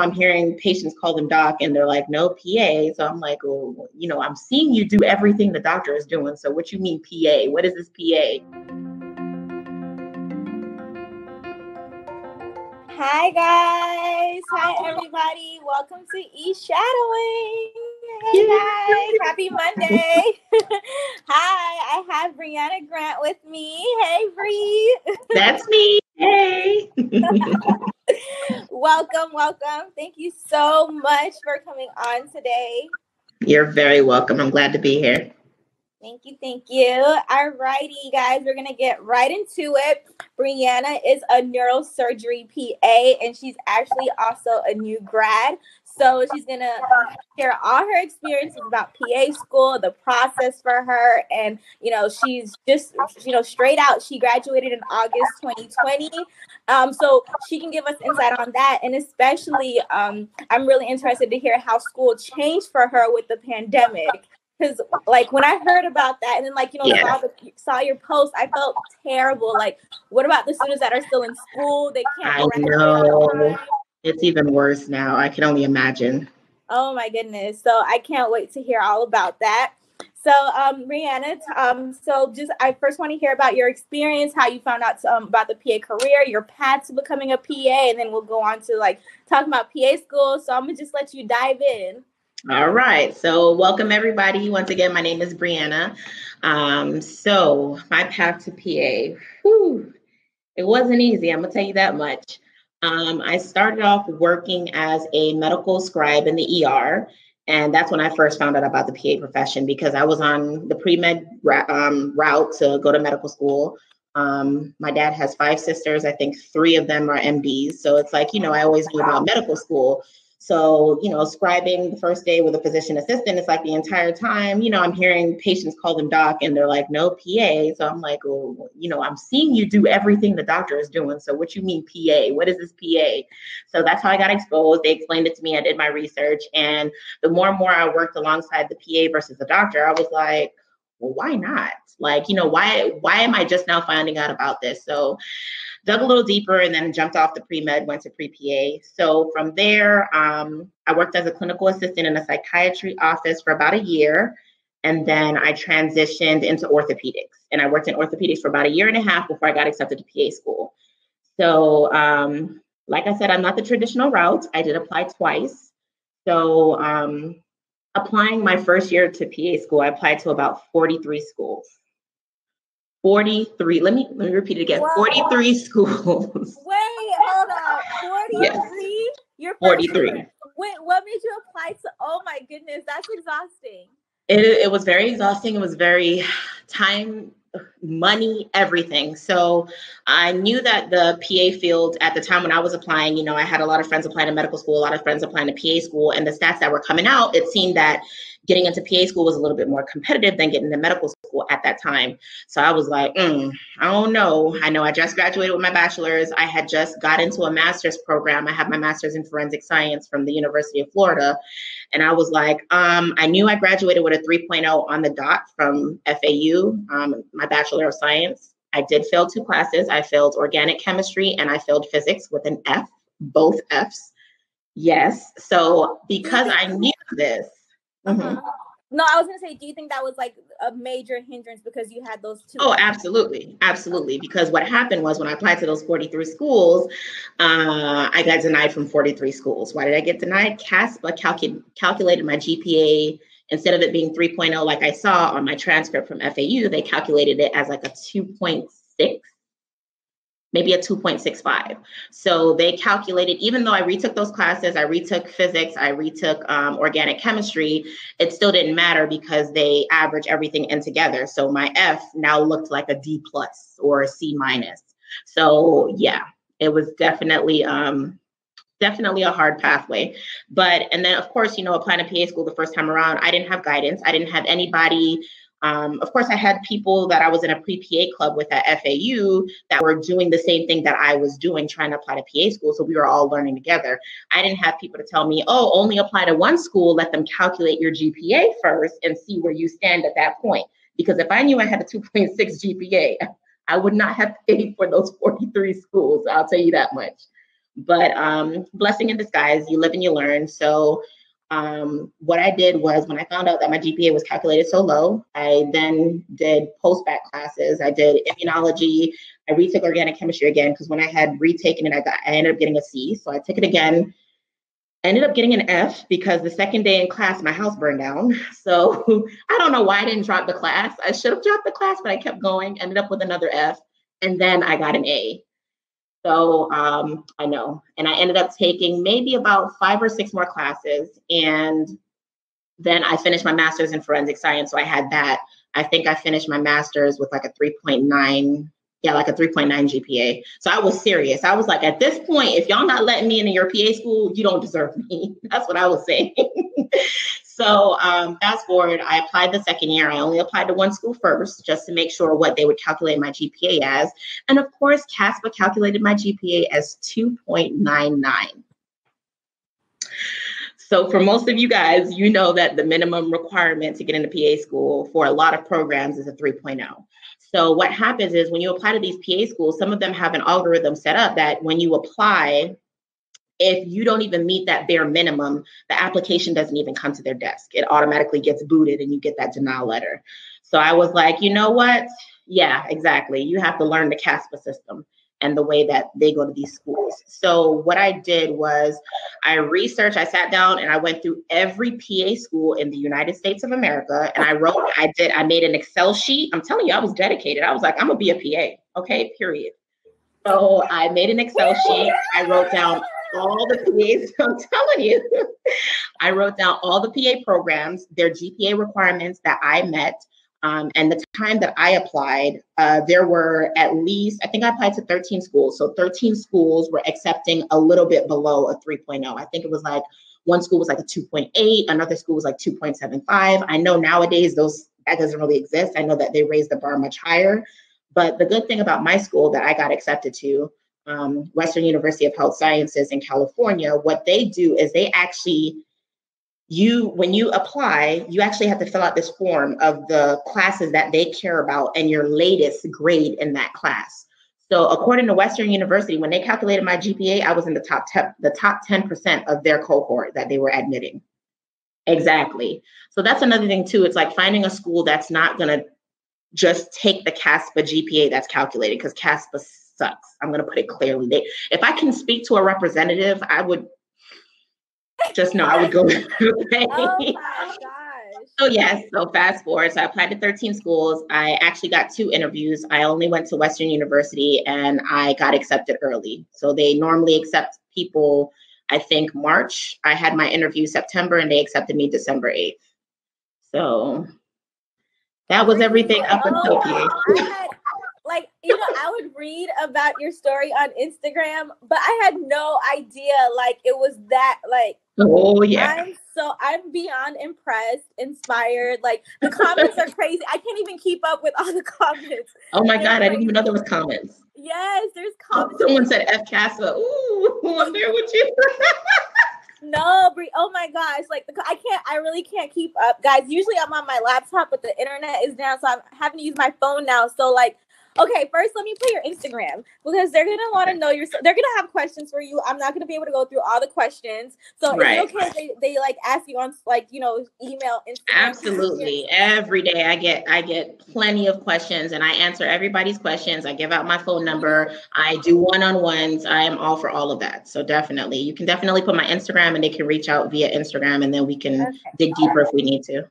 I'm hearing patients call them doc and they're like, no, PA. So I'm like, well, you know, I'm seeing you do everything the doctor is doing. So what you mean PA? What is this PA? Hi, guys. Hi, everybody. Welcome to eShadowing. Hey, guys. Happy Monday. Hi, I have Brianna Grant with me. Hey, Bree. That's me. Hey. Welcome, welcome. Thank you so much for coming on today. You're very welcome. I'm glad to be here. Thank you, thank you. All righty, guys, we're going to get right into it. Brianna is a neurosurgery PA, and she's actually also a new grad. So she's going to share all her experiences about PA school, the process for her. And, you know, she's just, you know, straight out. She graduated in August 2020. So she can give us insight on that. And especially, I'm really interested to hear how school changed for her with the pandemic. Because, like, when I heard about that and then, like, you know, saw your post, I felt terrible. Like, what about the students that are still in school? They can't. I know. It's even worse now. I can only imagine. Oh, my goodness. So I can't wait to hear all about that. So, Brianna, I first want to hear about your experience, how you found out about the PA career, your path to becoming a PA, and then we'll go on to, like, talk about PA school. So I'm going to just let you dive in. All right. So welcome, everybody. Once again, my name is Brianna. So my path to PA, it wasn't easy. I'm going to tell you that much. I started off working as a medical scribe in the ER, and that's when I first found out about the PA profession because I was on the pre-med route to go to medical school. My dad has 5 sisters. I think 3 of them are MDs. So it's like, you know, I always knew about medical school. So, you know, scribing the first day with a physician assistant, it's like the entire time, you know, I'm hearing patients call them doc and they're like, no, PA. So I'm like, well, you know, I'm seeing you do everything the doctor is doing. So what you mean PA? What is this PA? So that's how I got exposed. They explained it to me. I did my research. And the more and more I worked alongside the PA versus the doctor, I was like, well, why not? Like, you know, why am I just now finding out about this? So dug a little deeper and then jumped off the pre-med, went to pre-PA. So from there, I worked as a clinical assistant in a psychiatry office for about a year. And then I transitioned into orthopedics. And I worked in orthopedics for about a year and a half before I got accepted to PA school. So like I said, I'm not the traditional route. I did apply twice. So applying my first year to PA school, I applied to about 43 schools. 43. Let me repeat it again. Wow. 43 schools. Wait, hold on. 43. Yes. You're 43. Wait, what made you apply to? Oh my goodness, that's exhausting. It was very exhausting. It was very time, money, everything. So I knew that the PA field at the time when I was applying, you know, I had a lot of friends applying to medical school, a lot of friends applying to PA school, and the stats that were coming out, it seemed that getting into PA school was a little bit more competitive than getting into medical school at that time. So I was like, I don't know. I know I just graduated with my bachelor's. I had just got into a master's program. I had my master's in forensic science from the University of Florida. And I was like, I knew I graduated with a 3.0 on the dot from FAU, my bachelor of science. I did fail 2 classes. I failed organic chemistry and I failed physics with an F, both Fs. Yes. So because I knew this, mm-hmm. No, I was going to say, do you think that was like a major hindrance because you had those 2? Oh, absolutely. Absolutely. Because what happened was when I applied to those 43 schools, I got denied from 43 schools. Why did I get denied? CASPA calculated my GPA. Instead of it being 3.0, like I saw on my transcript from FAU, they calculated it as like a 2.6. Maybe a 2.65. So they calculated, even though I retook those classes, I retook physics, I retook organic chemistry, it still didn't matter because they average everything in together. So my F now looked like a D+ or a C-. So yeah, it was definitely a hard pathway. But, and then of course, you know, applying to PA school the first time around, I didn't have guidance. I didn't have anybody. Of course, I had people that I was in a pre-PA club with at FAU that were doing the same thing that I was doing, trying to apply to PA school. So we were all learning together. I didn't have people to tell me, oh, only apply to one school. Let them calculate your GPA first and see where you stand at that point. Because if I knew I had a 2.6 GPA, I would not have paid for those 43 schools. I'll tell you that much. But blessing in disguise, you live and you learn. So what I did was, when I found out that my GPA was calculated so low, I then did post-bac classes. I did immunology. I retook organic chemistry again, because when I had retaken it, I ended up getting a C. So I took it again. I ended up getting an F because the second day in class, my house burned down. So I don't know why I didn't drop the class. I should have dropped the class, but I kept going, ended up with another F, and then I got an A. So I know. And I ended up taking maybe about 5 or 6 more classes. And then I finished my master's in forensic science. So I had that. I think I finished my master's with like a 3.9. Yeah, like a 3.9 GPA. So I was serious. I was like, at this point, if y'all not letting me into your PA school, you don't deserve me. That's what I was saying. So fast forward, I applied the second year. I only applied to one school first, just to make sure what they would calculate my GPA as. And of course, CASPA calculated my GPA as 2.99. So for most of you guys, you know that the minimum requirement to get into PA school for a lot of programs is a 3.0. So what happens is, when you apply to these PA schools, some of them have an algorithm set up that when you apply, if you don't even meet that bare minimum, the application doesn't even come to their desk. It automatically gets booted and you get that denial letter. So I was like, you know what? Yeah, exactly. You have to learn the CASPA system and the way that they go to these schools. So what I did was, I researched, I sat down and I went through every PA school in the United States of America. And I wrote, I made an Excel sheet. I'm telling you, I was dedicated. I was like, I'm gonna be a PA, okay, period. So I made an Excel sheet. I wrote down all the PAs, I'm telling you. I wrote down all the PA programs, their GPA requirements that I met. And the time that I applied, there were at least, I think I applied to 13 schools. So 13 schools were accepting a little bit below a 3.0. I think it was like one school was like a 2.8. Another school was like 2.75. I know nowadays that doesn't really exist. I know that they raised the bar much higher. But the good thing about my school that I got accepted to, Western University of Health Sciences in California, what they do is they actually... when you apply, you actually have to fill out this form of the classes that they care about and your latest grade in that class. So according to Western University, when they calculated my GPA, I was in the top 10% of their cohort that they were admitting. Exactly. So that's another thing too. It's like finding a school that's not going to just take the CASPA GPA that's calculated, because CASPA sucks. I'm going to put it clearly. If I can speak to a representative, I would... just know I would go. Okay. Oh my gosh. So yes. So fast forward. So I applied to 13 schools. I actually got 2 interviews. I only went to Western University and I got accepted early. So they normally accept people, I think, March. I had my interview September and they accepted me December 8th. So that was everything up until PA. Like, you know, I would read about your story on Instagram, but I had no idea, like, it was that, like, oh, yeah. I'm beyond impressed, inspired. Like, the comments are crazy. I can't even keep up with all the comments. Oh, my God. I didn't even know there was comments. Yes, there's comments. Oh, someone said F CASPA. Ooh, I'm there with you. No, Bri. Oh my gosh! Like I really can't keep up, guys. Usually I'm on my laptop, but the internet is down, so I'm having to use my phone now. So like, okay, first let me play your Instagram, because they're gonna want to know your. They're gonna have questions for you. I'm not gonna be able to go through all the questions. So It's okay if they like ask you on like, you know, email. Instagram. Absolutely, every day I get plenty of questions, and I answer everybody's questions. I give out my phone number. I do one-on-ones. I am all for all of that. So definitely, you can definitely put my Instagram. And they can reach out via Instagram, and then we can dig deeper if we need to.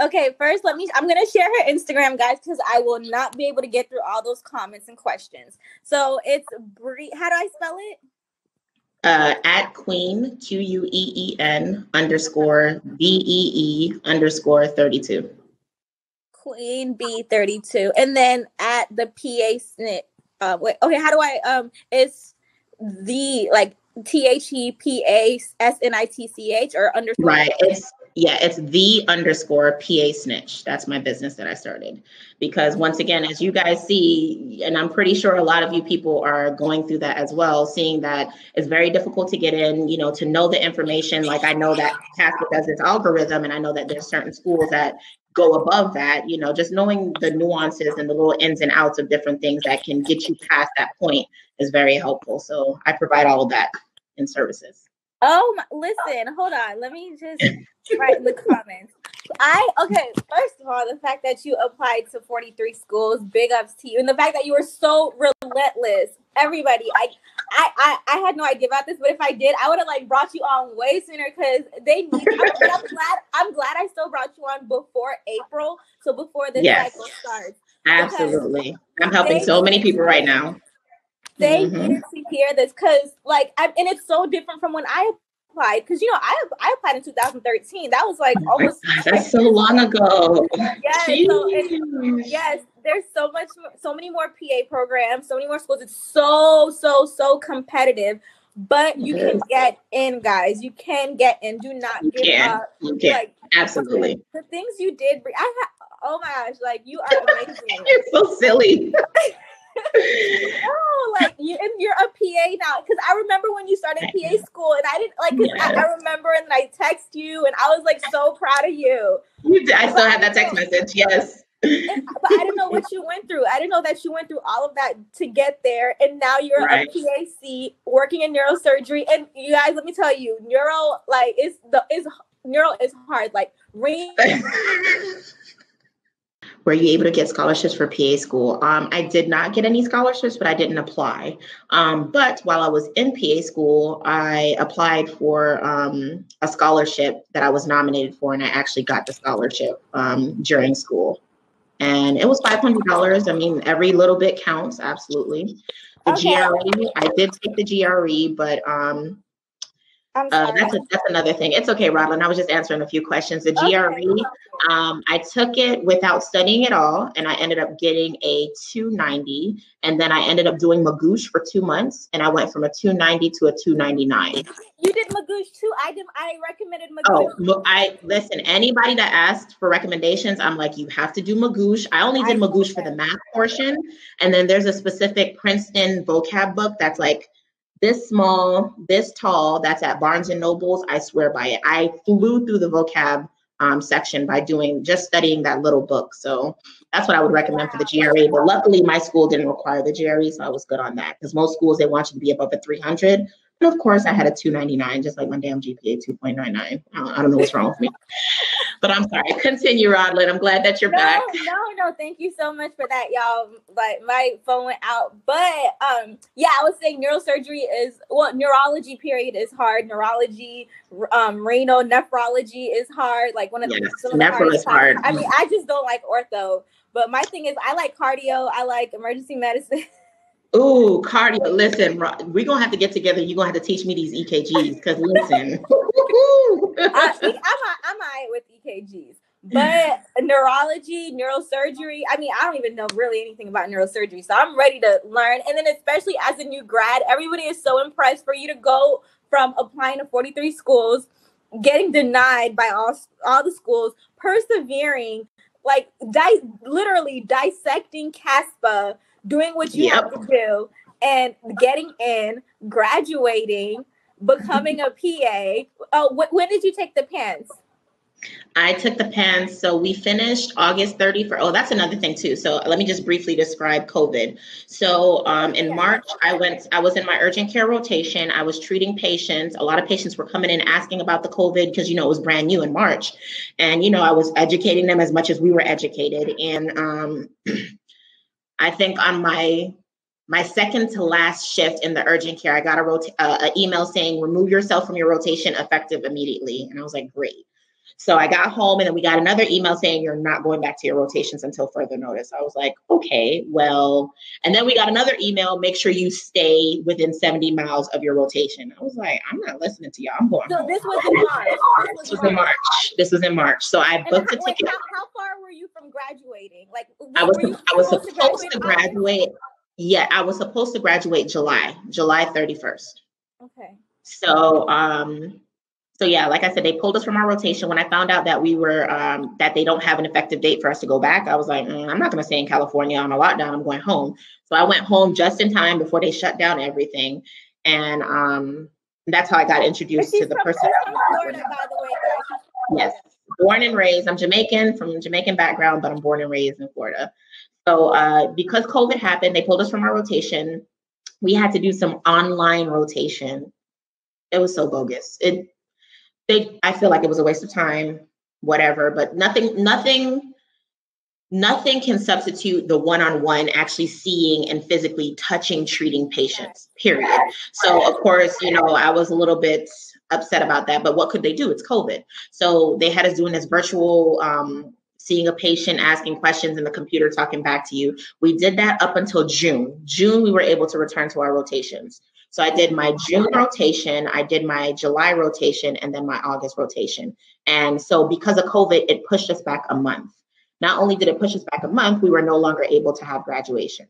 Okay, first, I'm going to share her Instagram, guys, because I will not be able to get through all those comments and questions. So it's Bri. How do I spell it? At Queen, QUEEN _ BEE _ 32. Queen B 32. And then at the PA SNP. How do I, it's the, like, THEPASNITCH or _ right? It's Yeah, it's the_PA Snitch. That's my business that I started. Because once again, as you guys see, and I'm pretty sure a lot of you people are going through that as well, seeing that it's very difficult to get in, you know, to know the information. Like I know that CASPA does its algorithm, and I know that there's certain schools that go above that, you know, just knowing the nuances and the little ins and outs of different things that can get you past that point is very helpful. So I provide all of that in services. Oh, my, listen, hold on. Let me just write in the comments. Okay, first of all, the fact that you applied to 43 schools, big ups to you. And the fact that you were so relentless. Everybody, I had no idea about this, but if I did, I would have like brought you on way sooner because they need you. I'm glad I still brought you on before April. So before this cycle starts. Absolutely. I'm helping so many people right now. They needed to hear this because, like, and it's so different from when I applied. Because, you know, I applied in 2013. That was like almost. Oh my gosh, that's so long ago. Yes. Yes. There's so many more PA programs, so many more schools. It's so competitive. But you can get in, guys. You can get in. Do not give up. You can. Like, absolutely. The things you did. Oh my gosh. Like, you are amazing. You're so silly. Oh, like you're a PA now, because I remember when you started PA school, and I didn't like. I remember, and I text you, and I was like so proud of you. I still have that text message. Yes, but I didn't know what you went through. I didn't know that you went through all of that to get there, and now you're a PAC working in neurosurgery. And you guys, let me tell you, neuro is hard. Like ring. Were you able to get scholarships for PA school? I did not get any scholarships, but I didn't apply. But while I was in PA school, I applied for a scholarship that I was nominated for, and I actually got the scholarship during school. And it was $500. I mean, every little bit counts, absolutely. The GRE, I did take the GRE, but that's another thing. It's okay, Rodlin. I was just answering a few questions. The GRE, I took it without studying at all, and I ended up getting a 290. And then I ended up doing Magoosh for 2 months, and I went from a 290 to a 299. You did Magoosh too. I recommended Magoosh. Oh, listen. Anybody that asked for recommendations, I'm like, you have to do Magoosh. I only did Magoosh for the math portion, and then there's a specific Princeton vocab book that's like this small, this tall, that's at Barnes and Noble's. I swear by it. I flew through the vocab section by just studying that little book. So that's what I would recommend for the GRE. But luckily, my school didn't require the GRE, so I was good on that. Because most schools, they want you to be above a 300. And of course, I had a 299, just like my damn GPA, 2.99. I don't know what's wrong with me. But I'm sorry. Continue, Rodlin. I'm glad that you're back. No. Thank you so much for that, y'all. Like, my phone went out. But yeah, I was saying neurosurgery is, well, neurology period is hard. Neurology, renal, nephrology is hard. Like one of the hardest. I mean, I just don't like ortho. But my thing is, I like cardio. I like emergency medicine. Ooh, cardio. Listen, we're going to have to get together. You're going to have to teach me these EKGs because listen. I'm all right with EKGs, but neurology, neurosurgery. I mean, I don't even know really anything about neurosurgery, so I'm ready to learn. And then especially as a new grad, everybody is so impressed for you to go from applying to 43 schools, getting denied by all the schools, persevering, like literally dissecting CASPA, doing what you have to do, and getting in, graduating, becoming a PA. Oh, when did you take the PANCE? I took the PANCE. So we finished August 30th. Oh, that's another thing too. So let me just briefly describe COVID. So in March, I was in my urgent care rotation. I was treating patients. A lot of patients were coming in asking about the COVID because, you know, it was brand new in March. And, you know, I was educating them as much as we were educated. And I think on my second to last shift in the urgent care, I got an email saying, remove yourself from your rotation effective immediately. And I was like, great. So I got home and then we got another email saying, you're not going back to your rotations until further notice. I was like, okay, well, and then we got another email, make sure you stay within 70 miles of your rotation. I was like, I'm not listening to y'all. I'm going home. So this was in March. This was in March. So I booked a ticket. How far were you from graduating? Like, I was supposed to graduate. Yeah, I was supposed to graduate July 31st. Okay. So So yeah, like I said, they pulled us from our rotation. When I found out that we were, that they don't have an effective date for us to go back, I was like, I'm not going to stay in California on a lockdown. I'm going home. So I went home just in time before they shut down everything. And that's how I got introduced to the person. Florida, by the way, yes. Born and raised. I'm Jamaican, from Jamaican background, but I'm born and raised in Florida. So because COVID happened, they pulled us from our rotation. We had to do some online rotation. It was so bogus. I feel like it was a waste of time, whatever, but nothing can substitute the one-on-one actually seeing and physically touching, treating patients, period. So of course, I was a little bit upset about that, but what could they do? It's COVID. So they had us doing this virtual, seeing a patient, asking questions, and the computer talking back to you. We did that up until June. June, we were able to return to our rotations. So I did my June rotation, I did my July rotation, and then my August rotation. And so because of COVID, it pushed us back a month. Not only did it push us back a month, we were no longer able to have graduation.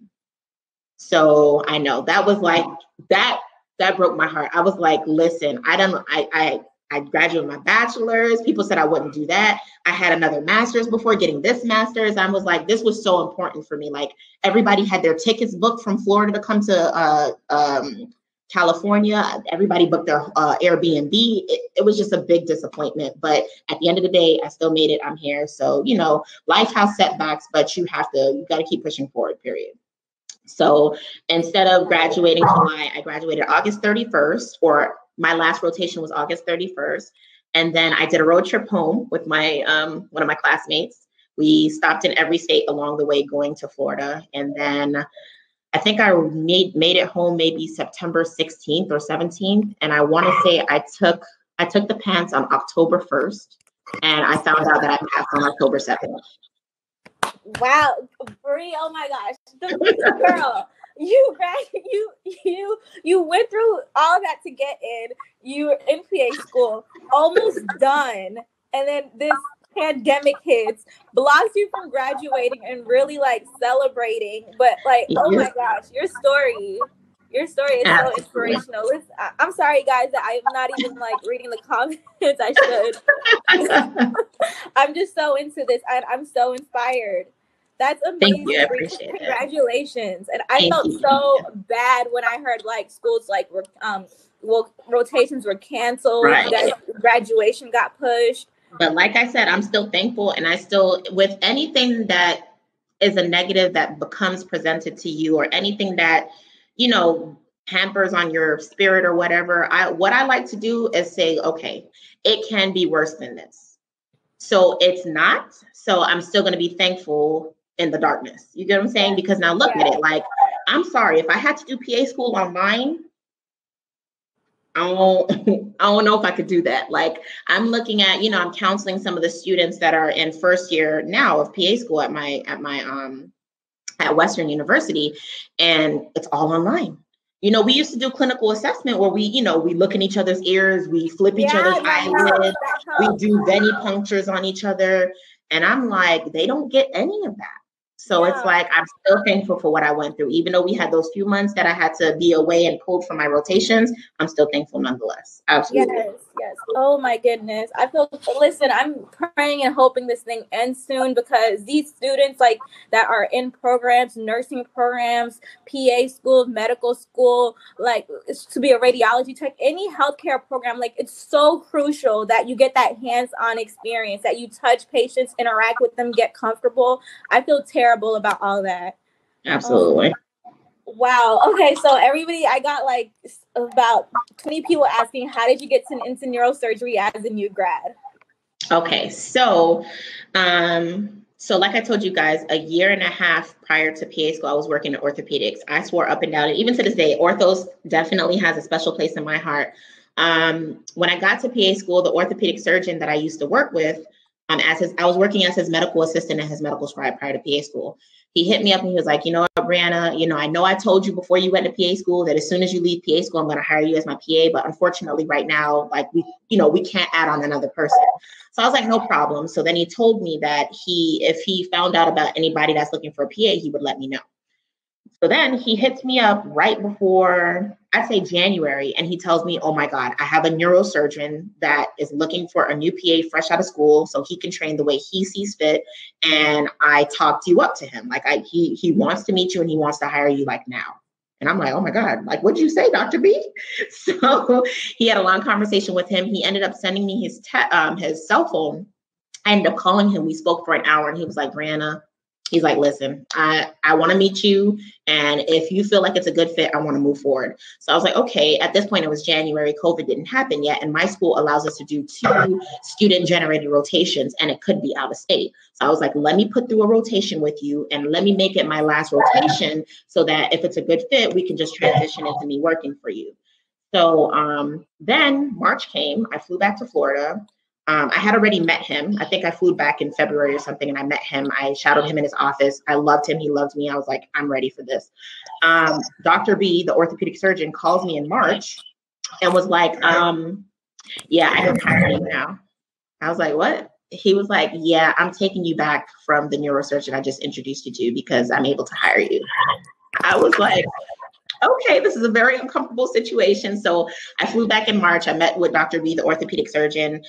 So I know that was like, that broke my heart. I was like, listen, I graduated my bachelor's. People said I wouldn't do that. I had another master's before getting this master's. I was like, this was so important for me. Like everybody had their tickets booked from Florida to come to California. Everybody booked their Airbnb. It was just a big disappointment. But at the end of the day, I still made it. I'm here. So, life has setbacks, but you got to keep pushing forward, period. So instead of graduating July, I graduated August 31st, or my last rotation was August 31st. And then I did a road trip home with my one of my classmates. We stopped in every state along the way going to Florida. And then I think I made it home maybe September 16th or 17th. And I want to say I took the PANCE on October 1st. And I found out that I passed on October 7th. Wow, Bree, oh my gosh. The girl, you went through all that to get in. You were in PA school, almost done. And then this pandemic hits, blocks you from graduating and really like celebrating. But like, oh my gosh, your story is so inspirational. Listen, I'm sorry guys that I'm not even like reading the comments. I should. I'm just so into this. I'm so inspired. That's amazing. Thank you. I appreciate it. Congratulations. And I felt so bad when I heard like schools like rotations were canceled, right. That graduation got pushed. But like I said, I'm still thankful, and I still, with anything that is a negative that becomes presented to you, or anything that, hampers on your spirit or whatever, what I like to do is say, okay, it can be worse than this. So it's not. So I'm still going to be thankful in the darkness. You get what I'm saying? Because now look at it. Like, I'm sorry, if I had to do PA school online, I don't know if I could do that. Like I'm looking at, I'm counseling some of the students that are in first year now of PA school at my Western University, and it's all online. We used to do clinical assessment where we look in each other's ears, we flip each other's eyelids, we do venipunctures on each other. And I'm like, they don't get any of that. So it's like, I'm still thankful for what I went through. Even though we had those few months that I had to be away and pulled from my rotations, I'm still thankful nonetheless. Absolutely. Yes. Oh my goodness. Listen, I'm praying and hoping this thing ends soon, because these students like that are in programs, nursing programs, PA school, medical school, like to be a radiology tech, any healthcare program, like it's so crucial that you get that hands-on experience, that you touch patients, interact with them, get comfortable. I feel terrible about all that. Absolutely. Wow. Okay. So everybody, I got like about 20 people asking, how did you get into neurosurgery as a new grad? Okay. So, like I told you guys, a year and a half prior to PA school, I was working in orthopedics. I swore up and down, and even to this day, orthos definitely has a special place in my heart. When I got to PA school, the orthopedic surgeon that I used to work with, I was working as his medical assistant and his medical scribe prior to PA school. He hit me up and he was like, you know what, Brianna, I know I told you before you went to PA school that as soon as you leave PA school, I'm going to hire you as my PA. But unfortunately, right now, like we can't add on another person. So I was like, no problem. So then he told me that if he found out about anybody that's looking for a PA, he would let me know. So then he hits me up right before, I'd say January, and he tells me, oh my God, I have a neurosurgeon that is looking for a new PA fresh out of school so he can train the way he sees fit. And I talked you up to him. Like he wants to meet you and he wants to hire you like now. And I'm like, oh my God, like, what'd you say, Dr. B? So he had a long conversation with him. He ended up sending me his cell phone. I ended up calling him. We spoke for an hour and he was like, Brianna, he's like, listen, I want to meet you. And if you feel like it's a good fit, I want to move forward. So I was like, okay, at this point, it was January. COVID didn't happen yet. And my school allows us to do 2 student-generated rotations, and it could be out of state. So I was like, let me put through a rotation with you and let me make it my last rotation so that if it's a good fit, we can just transition into me working for you. So then March came. I flew back to Florida. I had already met him. I think I flew back in February or something and I met him. I shadowed him in his office. I loved him. He loved me. I was like, I'm ready for this. Dr. B, the orthopedic surgeon, calls me in March and was like, yeah, I can hire you now. I was like, what? He was like, yeah, I'm taking you back from the neurosurgeon I just introduced you to because I'm able to hire you. I was like, okay, this is a very uncomfortable situation. So I flew back in March. I met with Dr. B, the orthopedic surgeon.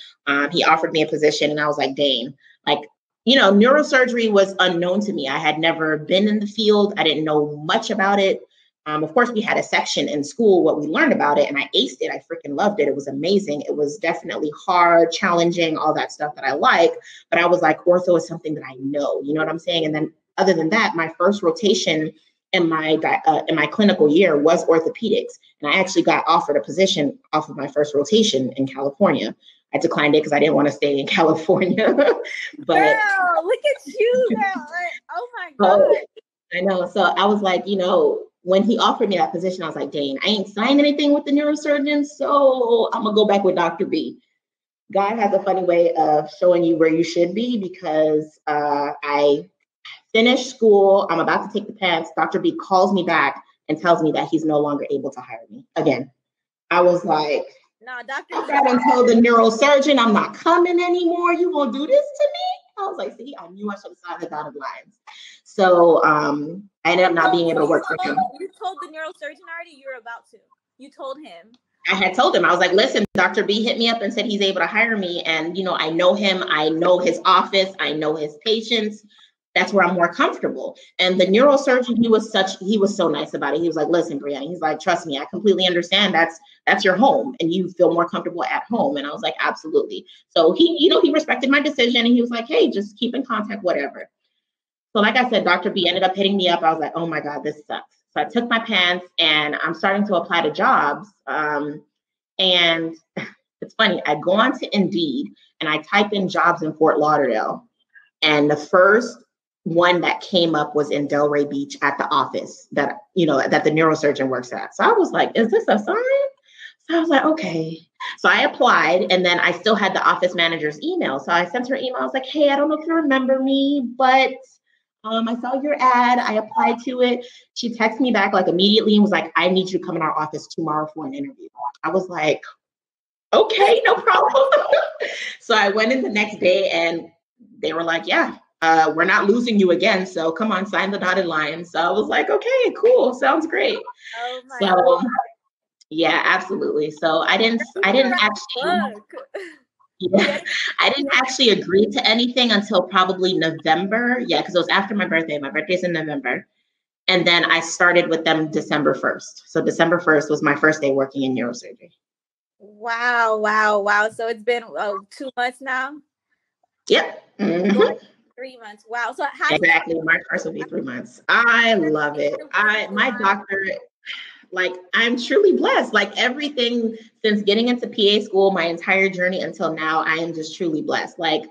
He offered me a position and I was like, dang, like, you know, neurosurgery was unknown to me. I had never been in the field. I didn't know much about it. Of course, we had a section in school, what we learned about it, and I aced it. I freaking loved it. It was amazing. It was definitely hard, challenging, all that stuff that I like. But I was like, ortho is something that I know, you know what I'm saying? And then other than that, my first rotation in my clinical year was orthopedics. And I actually got offered a position off of my first rotation in California. I declined it because I didn't want to stay in California. But girl, look at you, girl. Oh my God. Oh, I know. So I was like, you know, when he offered me that position, I was like, dang, I ain't signed anything with the neurosurgeon. So I'm going to go back with Dr. B. God has a funny way of showing you where you should be because I finished school. I'm about to take the PANCE. Dr. B calls me back and tells me that he's no longer able to hire me again. I was like, no, Dr. I told the neurosurgeon I'm not coming anymore. You won't do this to me. I was like, see, I knew I should have signed the dotted lines. So I ended up not being able to work for him. You told the neurosurgeon already? You were about to. You told him. I had told him, I was like, listen, Dr. B hit me up and said he's able to hire me. And, you know, I know him. I know his office. I know his patients. That's where I'm more comfortable. And the neurosurgeon, he was so nice about it. He was like, listen, Brianna, he's like, trust me, I completely understand. That's your home and you feel more comfortable at home. And I was like, absolutely. So he, you know, he respected my decision and he was like, hey, just keep in contact, whatever. So like I said, Dr. B ended up hitting me up. I was like, oh my God, this sucks. So I took my pants and I'm starting to apply to jobs. And it's funny, I go on to Indeed and I type in jobs in Fort Lauderdale. And the first one that came up was in Delray Beach at the office that, you know, that the neurosurgeon works at. So I was like, is this a sign? So I was like, okay. So I applied and then I still had the office manager's email. So I sent her an email. I was like, hey, I don't know if you remember me, but I saw your ad. I applied to it. She texted me back like immediately and was like, I need you to come in our office tomorrow for an interview. I was like, okay, no problem. So I went in the next day and they were like, yeah. We're not losing you again. So come on, sign the dotted line. So I was like, okay, cool. Sounds great. Oh my God. Yeah, absolutely. So I didn't actually agree to anything until probably November. Yeah. Cause it was after my birthday. My birthday's in November. And then I started with them December 1st. So December 1st was my first day working in neurosurgery. Wow. Wow. Wow. So it's been 2 months now. Yep. Mm-hmm. 3 months. Wow. So how exactly March 1st will be 3 months. I love it. My doctor, like I'm truly blessed. Like everything since getting into PA school, my entire journey until now, I am just truly blessed. Like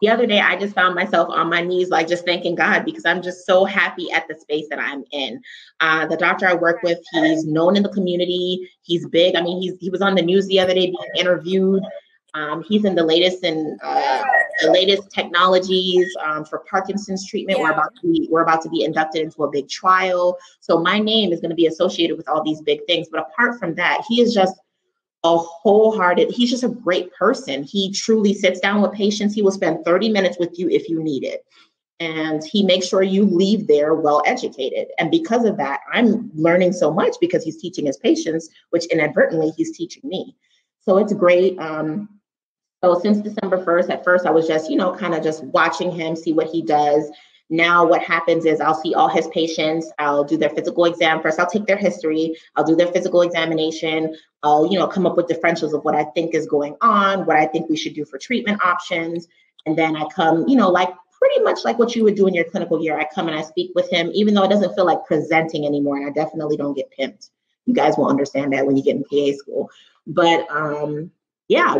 the other day, I just found myself on my knees, like just thanking God because I'm just so happy at the space that I'm in. The doctor I work with, he's known in the community. He's big. I mean, he was on the news the other day being interviewed. He's in the latest technologies for Parkinson's treatment. Yeah. We're about to be inducted into a big trial. So my name is going to be associated with all these big things. But apart from that, he is just he's just a great person. He truly sits down with patients. He will spend 30 minutes with you if you need it. And he makes sure you leave there well educated. And because of that, I'm learning so much because he's teaching his patients, which inadvertently he's teaching me. So it's great. So since December 1st, at first I was just, kind of just watching him, see what he does. Now what happens is I'll see all his patients. I'll do their physical exam first. I'll take their history. I'll do their physical examination. I'll, come up with differentials of what I think is going on, what I think we should do for treatment options. And then I come, pretty much like what you would do in your clinical year. I come and I speak with him, even though it doesn't feel like presenting anymore. And I definitely don't get pimped. You guys will understand that when you get in PA school. But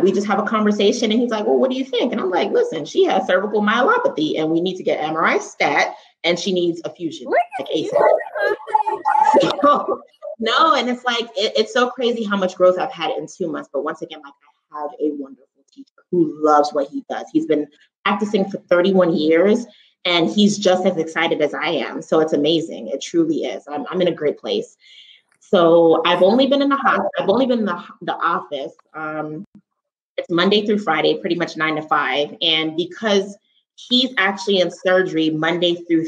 we just have a conversation. And he's like, well, what do you think? And I'm like, listen, she has cervical myelopathy and we need to get MRI stat and she needs a fusion. Like ASAP. No, and it's like, it's so crazy how much growth I've had in 2 months. But once again, like I have a wonderful teacher who loves what he does. He's been practicing for 31 years, and he's just as excited as I am. So it's amazing. It truly is. I'm in a great place. So I've only been in the office. It's Monday through Friday, pretty much 9 to 5. And because he's actually in surgery Monday through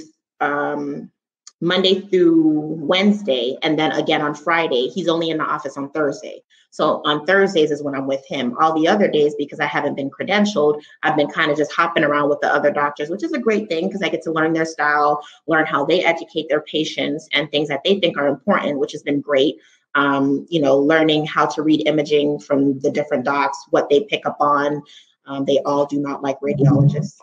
Wednesday, and then again on Friday, he's only in the office on Thursday. So on Thursdays is when I'm with him. All the other days, because I haven't been credentialed, I've been kind of just hopping around with the other doctors, which is a great thing because I get to learn their style, learn how they educate their patients and things that they think are important, which has been great. Learning how to read imaging from the different docs, what they pick up on. They all do not like radiologists.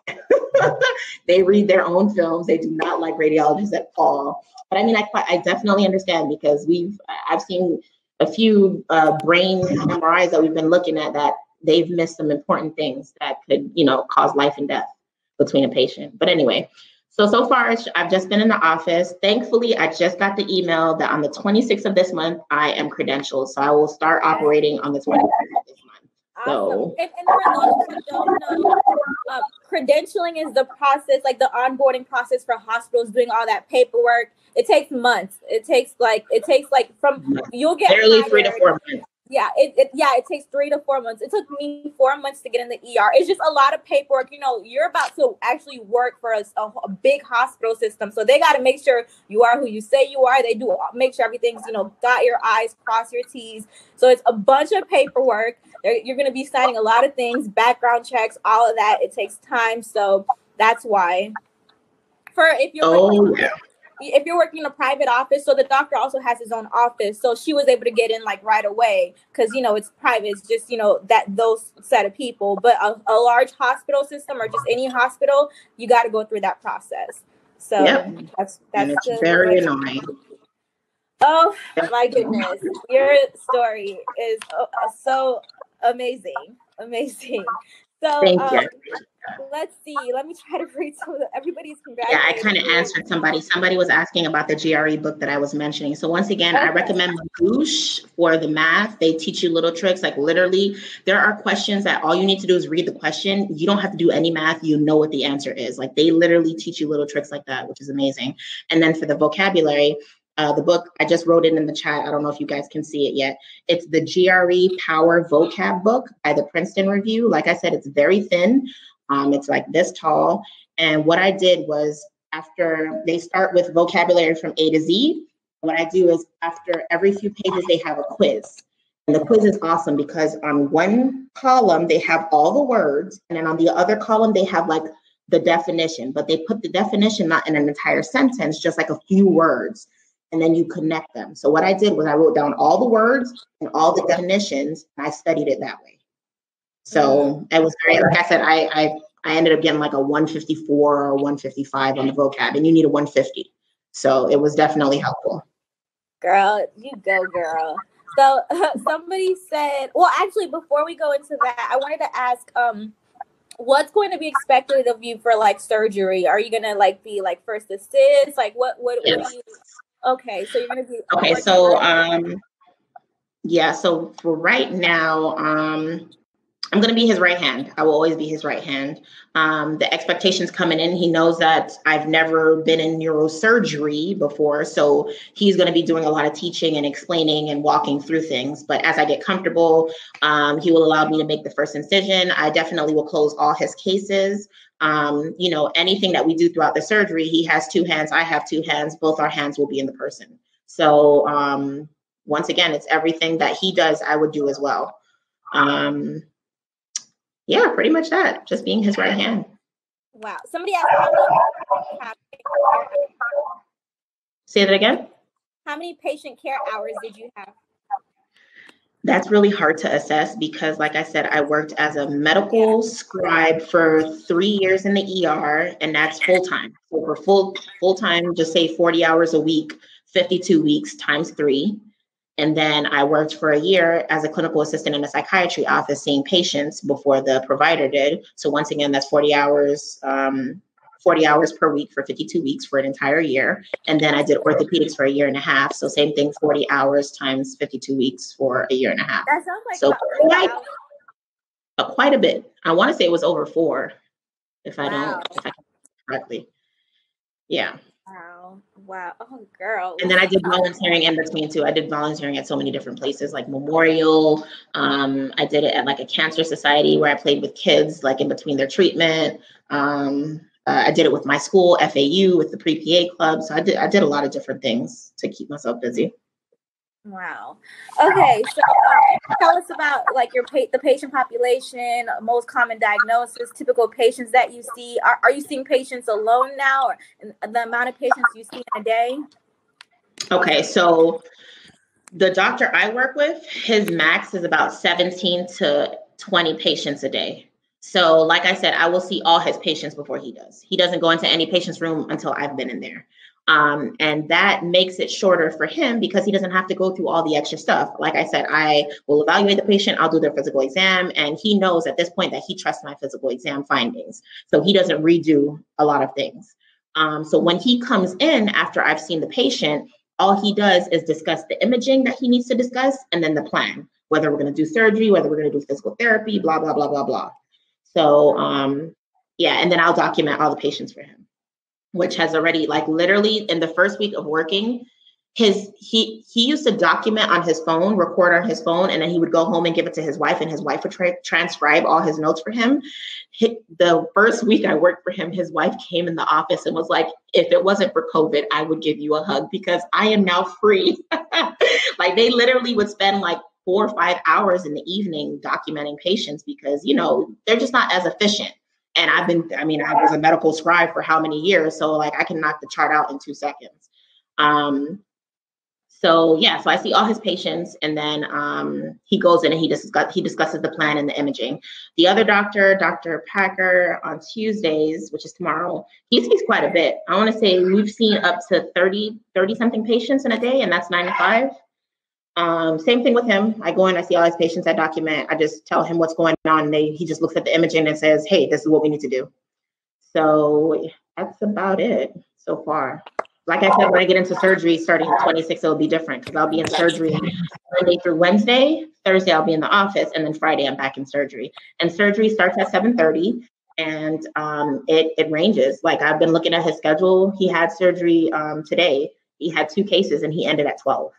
They read their own films. They do not like radiologists at all. But I mean, I definitely understand because I've seen a few brain MRIs that we've been looking at that they've missed some important things that could, cause life and death between a patient. But anyway, so far I've just been in the office. Thankfully, I just got the email that on the 26th of this month, I am credentialed. So I will start operating on the 26th of this month. Awesome. So, and for those who don't know, credentialing is the process, like the onboarding process for hospitals, doing all that paperwork. It takes months. It takes from you'll get barely hired, 3 to 4 months. Yeah, it takes 3 to 4 months. It took me 4 months to get in the ER. It's just a lot of paperwork. You're about to actually work for a big hospital system, so they got to make sure you are who you say you are. They do make sure everything's dot your I's, cross your T's. So it's a bunch of paperwork. You're going to be signing a lot of things, background checks, all of that. It takes time, so that's why. If you're working in a private office, so the doctor also has his own office. So she was able to get in right away because, it's private. It's just, those set of people. But a large hospital system or just any hospital, you got to go through that process. So that's very annoying. Oh, my goodness. Your story is so amazing. Amazing. So thank you. Let's see. Let me try to read some of everybody's congratulations. Yeah, I kind of answered somebody. Somebody was asking about the GRE book that I was mentioning. So once again, okay. I recommend Magoosh for the math. They teach you little tricks. Like literally, there are questions that all you need to do is read the question. You don't have to do any math. You know what the answer is. Like they literally teach you little tricks like that, which is amazing. And then for the vocabulary, the book, I just wrote it in the chat. I don't know if you guys can see it yet. It's the GRE Power Vocab book by the Princeton Review. Like I said, it's very thin. It's like this tall. And what I did was after they start with vocabulary from A to Z, what I do is after every few pages, they have a quiz. And the quiz is awesome because on one column, they have all the words. And then on the other column, they have like the definition, but they put the definition not in an entire sentence, just like a few words. And then you connect them. So what I did was I wrote down all the words and all the definitions, and I studied it that way. So it was great. Like I said, I ended up getting like a 154 or 155 on the vocab, and you need a 150. So it was definitely helpful. Girl, you go, girl. So somebody said, well, actually, before we go into that, I wanted to ask, what's going to be expected of you for like surgery? Are you gonna be like first assist? Like what? Yes. What are you? Okay, so you're gonna be okay. So for right now, I'm going to be his right hand. I will always be his right hand. The expectations coming in, he knows that I've never been in neurosurgery before. So he's going to be doing a lot of teaching and explaining and walking through things. But as I get comfortable, he will allow me to make the first incision. I definitely will close all his cases. You know, anything that we do throughout the surgery, he has two hands. I have two hands. Both our hands will be in the person. So once again, it's everything that he does, I would do as well. Yeah, pretty much that. Just being his right hand. Wow. Somebody asked, say that again? How many patient care hours did you have? That's really hard to assess because, like I said, I worked as a medical scribe for 3 years in the ER, and that's full time. So we're full time, just say 40 hours a week, 52 weeks times 3. And then I worked for a year as a clinical assistant in a psychiatry office seeing patients before the provider did. So once again, that's 40 hours per week for 52 weeks for an entire year. And then I did orthopedics for a year and a half. So same thing, 40 hours times 52 weeks for a year and a half. That sounds like so quite a bit. I want to say it was over 4, if I can correctly. Yeah. Wow. Wow. Oh, girl. And then I did volunteering in between too. I did volunteering at so many different places like Memorial. I did it at like a cancer society where I played with kids like in between their treatment. I did it with my school, FAU, with the pre-PA club. So I did a lot of different things to keep myself busy. Wow. Okay. So tell us about like the patient population, most common diagnosis, typical patients that you see. Are you seeing patients alone now, or the amount of patients you see in a day? Okay. So the doctor I work with, his max is about 17 to 20 patients a day. So like I said, I will see all his patients before he does. He doesn't go into any patient's room until I've been in there. And that makes it shorter for him because he doesn't have to go through all the extra stuff. Like I said, I will evaluate the patient. I'll do their physical exam. And he knows at this point that he trusts my physical exam findings. So he doesn't redo a lot of things. So when he comes in after I've seen the patient, all he does is discuss the imaging that he needs to discuss and then the plan, whether we're going to do surgery, whether we're going to do physical therapy, blah, blah, blah, blah, blah. So, yeah. And then I'll document all the patients for him, which has already, like, literally in the first week of working, he used to document on his phone, record on his phone, and then he would go home and give it to his wife, and his wife would transcribe all his notes for him. The first week I worked for him, his wife came in the office and was like, if it wasn't for COVID, I would give you a hug because I am now free. Like, they literally would spend like 4 or 5 hours in the evening documenting patients because, you know, they're just not as efficient. And I was a medical scribe for how many years? So like I can knock the chart out in 2 seconds. So I see all his patients and then he goes in and he discusses the plan and the imaging. The other doctor, Dr. Packer, on Tuesdays, which is tomorrow, he sees quite a bit. I want to say we've seen up to 30 something patients in a day, and that's 9 to 5. Same thing with him. I go in, I see all his patients, I document, I just tell him what's going on. And he just looks at the imaging and says, hey, this is what we need to do. So that's about it so far. Like I said, when I get into surgery starting at 26, it'll be different because I'll be in surgery Monday through Wednesday. Thursday, I'll be in the office. And then Friday, I'm back in surgery. And surgery starts at 7:30. And it ranges. Like, I've been looking at his schedule. He had surgery today. He had 2 cases and he ended at 12.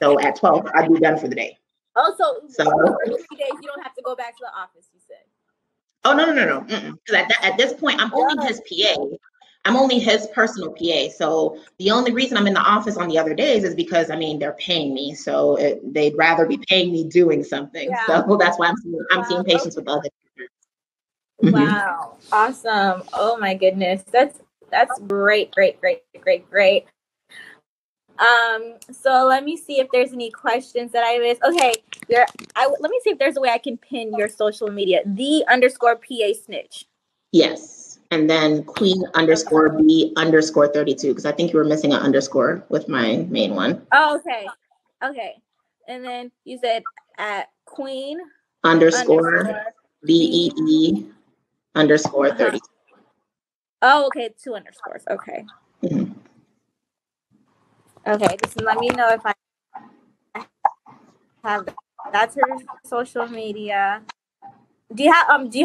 So at 12, I'll be done for the day. Oh, so for 3 days, you don't have to go back to the office, you said? Oh, no. Because at this point, I'm only his PA. I'm only his personal PA. So the only reason I'm in the office on the other days is because, I mean, they're paying me. So they'd rather be paying me doing something. Yeah. So that's why I'm seeing patients with other people. Wow. Mm-hmm. Awesome. Oh, my goodness. That's great. So let me see if there's any questions that I missed. Okay. Let me see if there's a way I can pin your social media, the_PA Snitch. Yes. And then queen_B_32. 'Cause I think you were missing an underscore with my main one. Oh, okay. Okay. And then you said at queen_BEE_32. Oh, okay. 2 underscores. Okay. Mm-hmm. Okay, just let me know if I have that. That's her social media. Do you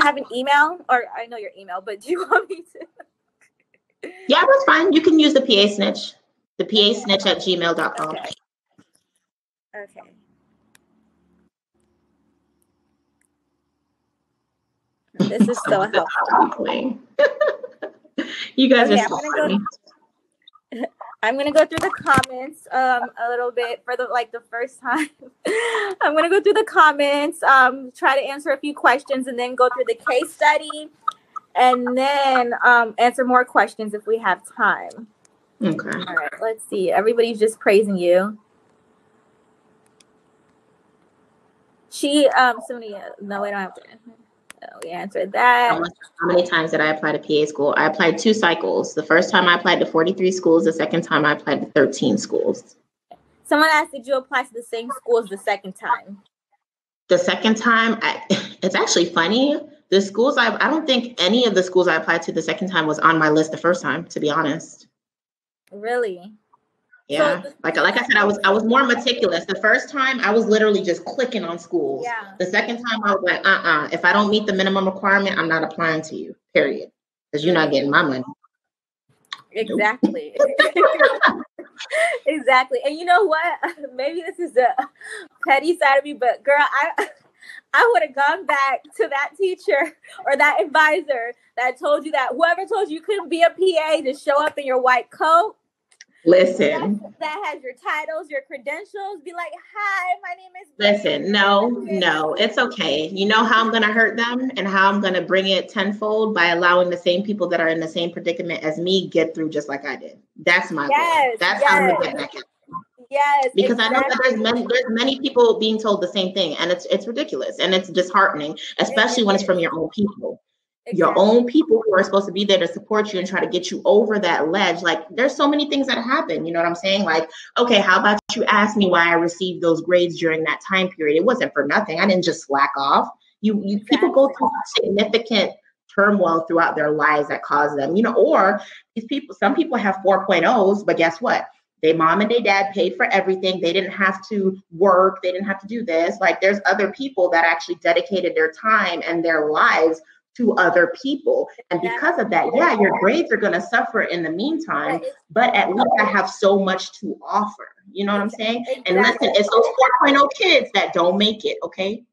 have an email? Or I know your email, but do you want me to? Yeah, that's fine. You can use the PA Snitch. The PA Snitch at gmail.com. Okay. This is so helpful. You guys are so funny. I'm gonna go through the comments a little bit for the first time. I'm gonna go through the comments, try to answer a few questions, and then go through the case study, and then answer more questions if we have time. Okay. All right. Let's see. Everybody's just praising you. She, Sunia. No, we don't have to. We answered that. How many times did I apply to PA school? I applied 2 cycles. The first time I applied to 43 schools. The second time I applied to 13 schools. Someone asked, did you apply to the same schools the second time? The second time, it's actually funny. The schools, I don't think any of the schools I applied to the second time was on my list the first time, to be honest. Really? Yeah. So like I said, I was more meticulous. The first time I was literally just clicking on schools. Yeah. The second time I was like, if I don't meet the minimum requirement, I'm not applying to you, period. Because you're not getting my money. Exactly. Nope. Exactly. And you know what? Maybe this is the petty side of me, but girl, I would have gone back to that teacher or that advisor that told you that whoever told you couldn't be a PA, just show up in your white coat. Listen. That has your titles, your credentials. Be like, hi, my name is. Listen, no, it's okay. You know how I'm going to hurt them and how I'm going to bring it tenfold by allowing the same people that are in the same predicament as me get through just like I did. That's my goal. That's how I'm going to get back at them. Yes. Because exactly. I know that there's many people being told the same thing, and it's ridiculous and it's disheartening, especially when it's from your own people. Exactly. Your own people who are supposed to be there to support you and try to get you over that ledge. Like, there's so many things that happen. You know what I'm saying? Like, okay, how about you ask me why I received those grades during that time period? It wasn't for nothing. I didn't just slack off. Exactly. People go through significant turmoil throughout their lives that cause them, or these people, some people have 4.0s, but guess what? Their mom and their dad paid for everything. They didn't have to work. They didn't have to do this. Like, there's other people that actually dedicated their time and their lives to other people. And because of that, your grades are going to suffer in the meantime, but at least I have so much to offer. You know what I'm saying? And listen, it's those 4.0 kids that don't make it, okay?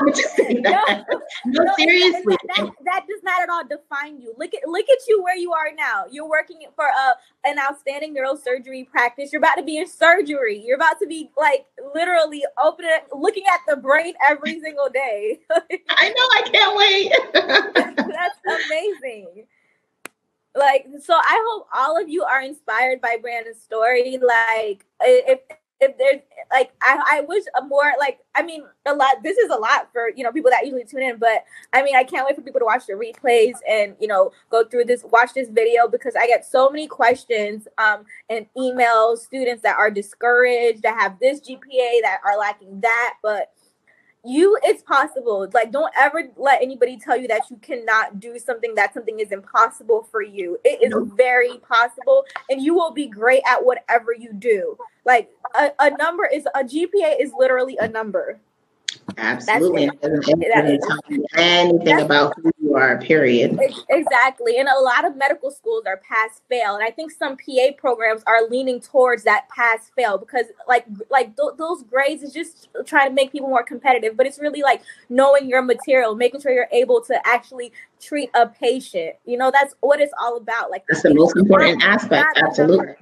I'm just saying that. No, seriously. That does not at all define you. Look at you where you are now. You're working for an outstanding neurosurgery practice. You're about to be in surgery. You're about to be like literally looking at the brain every single day. I know. I can't wait. That's amazing. Like, so I hope all of you are inspired by Brianna's story. Like, if there's like, I wish a more like, I mean, a lot, this is a lot for, people that usually tune in, but I mean, I can't wait for people to watch the replays and, go through this, watch this video, because I get so many questions and emails, students that are discouraged, that have this GPA, that are lacking that, but it's possible. Like, don't ever let anybody tell you that you cannot do something, that something is impossible for you. It is very possible, and you will be great at whatever you do. Like, a GPA is literally a number. Absolutely. It doesn't tell you anything about who you are, period. Exactly. And a lot of medical schools are pass-fail. And I think some PA programs are leaning towards that pass-fail because those grades is just trying to make people more competitive. But it's really like knowing your material, making sure you're able to actually treat a patient. That's what it's all about. Like, that's the most important aspect. Absolutely.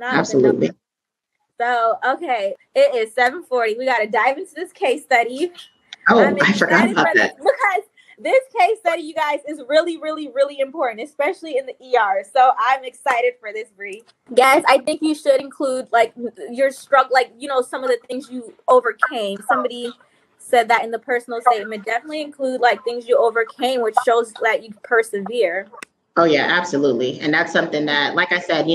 Absolutely. So, okay, it is 7:40. We got to dive into this case study. Oh, I forgot about that. Because this case study, you guys, is really, really, really important, especially in the ER. So I'm excited for this, Bree. Guys, I think you should include, like, your struggle, like, some of the things you overcame. Somebody said that in the personal statement. Definitely include, like, things you overcame, which shows that you persevere. Oh, yeah, absolutely. And that's something that, like I said,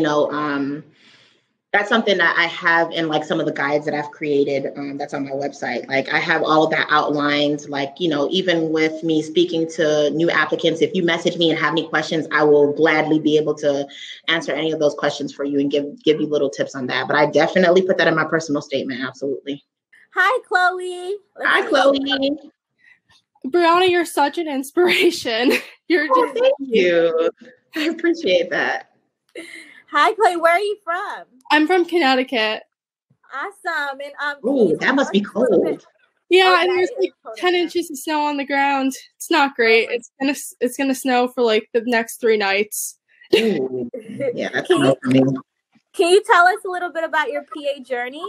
that's something that I have in like some of the guides that I've created that's on my website. Like, I have all of that outlined, like, even with me speaking to new applicants, if you message me and have any questions, I will gladly be able to answer any of those questions for you and give you little tips on that. But I definitely put that in my personal statement. Absolutely. Hi, Chloe. Hi, Chloe. Brianna, you're such an inspiration. You're just thank you. I appreciate that. Hi, Chloe. Where are you from? I'm from Connecticut. Awesome. And ooh, that must be cold. Yeah, and there's like 10 inches of snow on the ground. It's not great. It's gonna snow for like the next 3 nights. Ooh. Yeah, that's not for me. Can you tell us a little bit about your PA journey?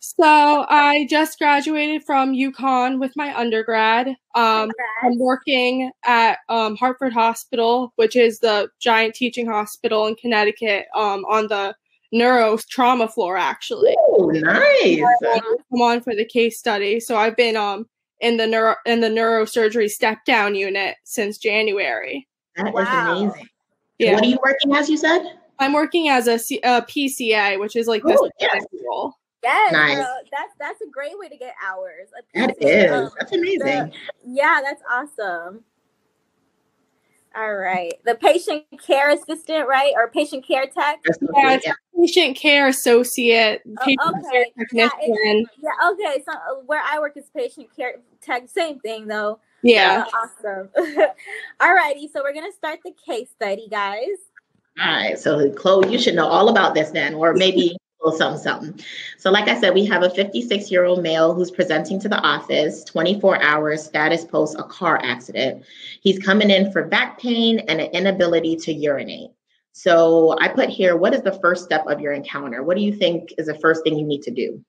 So I just graduated from UConn with my undergrad. I'm working at Hartford Hospital, which is the giant teaching hospital in Connecticut, on the neurotrauma floor, actually. Oh, nice! Come on for the case study. So I've been in the neurosurgery step down unit since January. That is amazing. Yeah. What are you working as? You said I'm working as a PCA, which is like this role. Yes, nice. That's a great way to get hours. That is. That's amazing. Yeah, that's awesome. All right. The patient care assistant, right? Or patient care tech? Yeah, it's patient care associate. Patient care technician. Okay. So where I work is patient care tech. Same thing, though. Yeah. Awesome. All righty. So we're going to start the case study, guys. All right. So, Chloe, you should know all about this then, or maybe... something. So like I said, we have a 56-year-old male who's presenting to the office, 24-hour status post a car accident. He's coming in for back pain and an inability to urinate. So I put here, what is the first step of your encounter? What do you think is the first thing you need to do?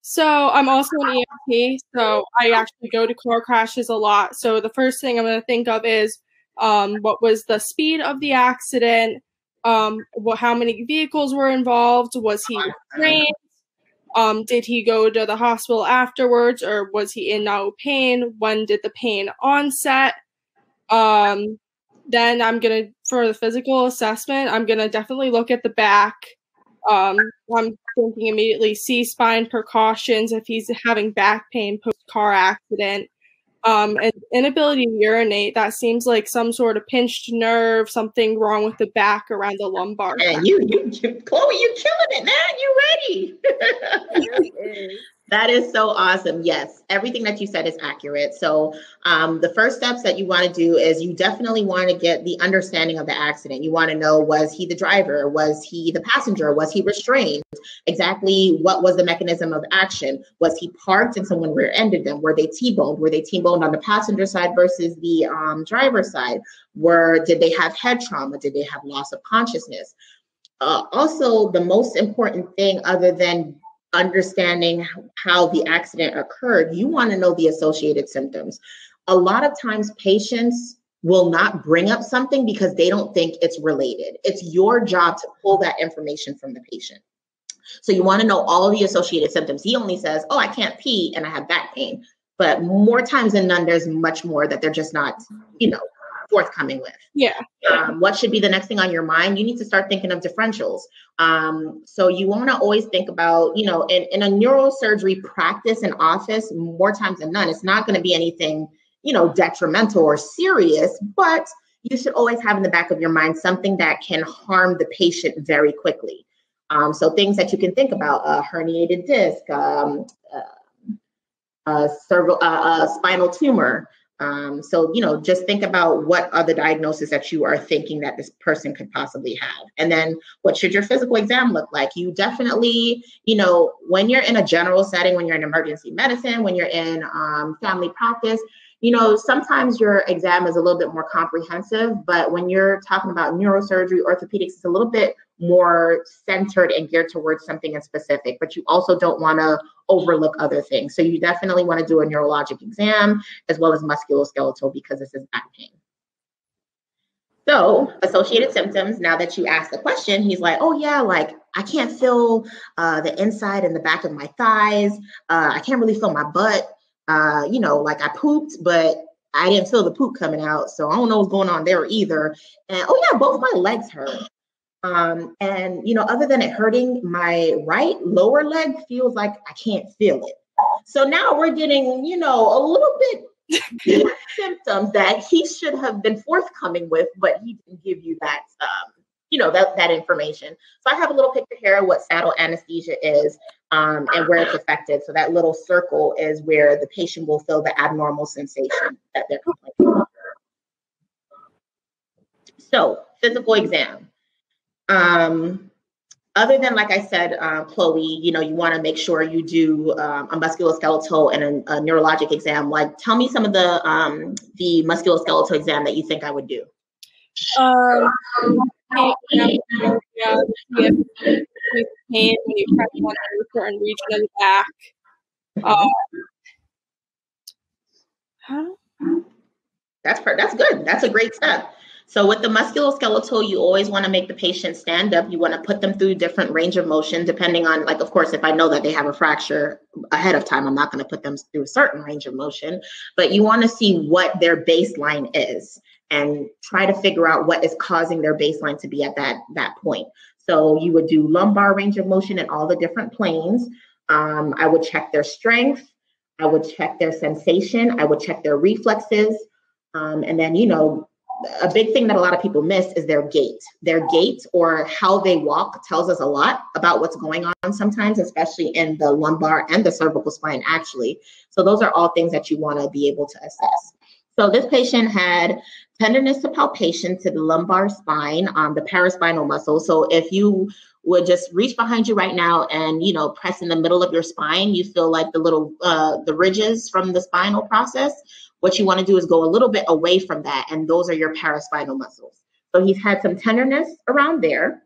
So I'm also an EMT, so I actually go to car crashes a lot. So the first thing I'm going to think of is what was the speed of the accident? How many vehicles were involved? Was he trained? Did he go to the hospital afterwards, or was he in no pain? When did the pain onset? Then I'm gonna, for the physical assessment, I'm gonna definitely look at the back. I'm thinking immediately C-spine precautions if he's having back pain post-car accident. And inability to urinate, that seems like some sort of pinched nerve, something wrong with the back around the lumbar. And you Chloe, you're killing it, man. You're ready. That is so awesome. Yes, everything that you said is accurate. So the first steps that you want to do is you definitely want to get the understanding of the accident. You want to know, was he the driver? Was he the passenger? Was he restrained? Exactly what was the mechanism of action? Was he parked and someone rear-ended them? Were they T-boned? Were they T-boned on the passenger side versus the driver's side? Did they have head trauma? Did they have loss of consciousness? Also, the most important thing, other than understanding how the accident occurred, you want to know the associated symptoms. A lot of times patients will not bring up something because they don't think it's related. It's your job to pull that information from the patient. So you want to know all the associated symptoms. He only says, oh, I can't pee and I have back pain. But more times than none, there's much more that they're just not, forthcoming with. Yeah. What should be the next thing on your mind? You need to start thinking of differentials. So you want to always think about, in a neurosurgery practice and office, more times than none, it's not going to be anything, detrimental or serious, but you should always have in the back of your mind something that can harm the patient very quickly. So things that you can think about, a herniated disc, a spinal tumor. So, just think about what are the diagnoses that you are thinking that this person could possibly have. And then what should your physical exam look like? You definitely, when you're in a general setting, when you're in emergency medicine, when you're in family practice, sometimes your exam is a little bit more comprehensive. But when you're talking about neurosurgery, orthopedics, it's a little bit more centered and geared towards something in specific, but you also don't want to overlook other things. So you definitely want to do a neurologic exam as well as musculoskeletal because this is back pain. So associated symptoms, now that you asked the question, he's like, oh yeah, like I can't feel the inside and the back of my thighs. I can't really feel my butt. Like I pooped, but I didn't feel the poop coming out. So I don't know what's going on there either. And oh yeah, both my legs hurt. And other than it hurting, my right lower leg feels like I can't feel it. So now we're getting, a little bit symptoms that he should have been forthcoming with, but he didn't give you that you know, that information. So I have a little picture here of what saddle anesthesia is and where it's affected. So that little circle is where the patient will feel the abnormal sensation that they're complaining about. So physical exam. Other than, like I said, Chloe, you know, you want to make sure you do a musculoskeletal and a neurologic exam. Like, tell me some of the musculoskeletal exam that you think I would do. With pain when you press on a certain region of the back. That's good. That's a great step. So with the musculoskeletal, you always want to make the patient stand up. You want to put them through different range of motion, depending on, like, of course, if I know that they have a fracture ahead of time, I'm not going to put them through a certain range of motion, but you want to see what their baseline is and try to figure out what is causing their baseline to be at that point. So you would do lumbar range of motion in all the different planes. I would check their strength. I would check their sensation. I would check their reflexes. And then, you know, a big thing that a lot of people miss is their gait. Their gait or how they walk tells us a lot about what's going on sometimes, especially in the lumbar and the cervical spine, actually. So those are all things that you want to be able to assess. So this patient had tenderness to palpation to the lumbar spine, the paraspinal muscle. So if you would just reach behind you right now and, you know, press in the middle of your spine, you feel like the little the ridges from the spinal process. What you want to do is go a little bit away from that, and those are your paraspinal muscles. So he's had some tenderness around there.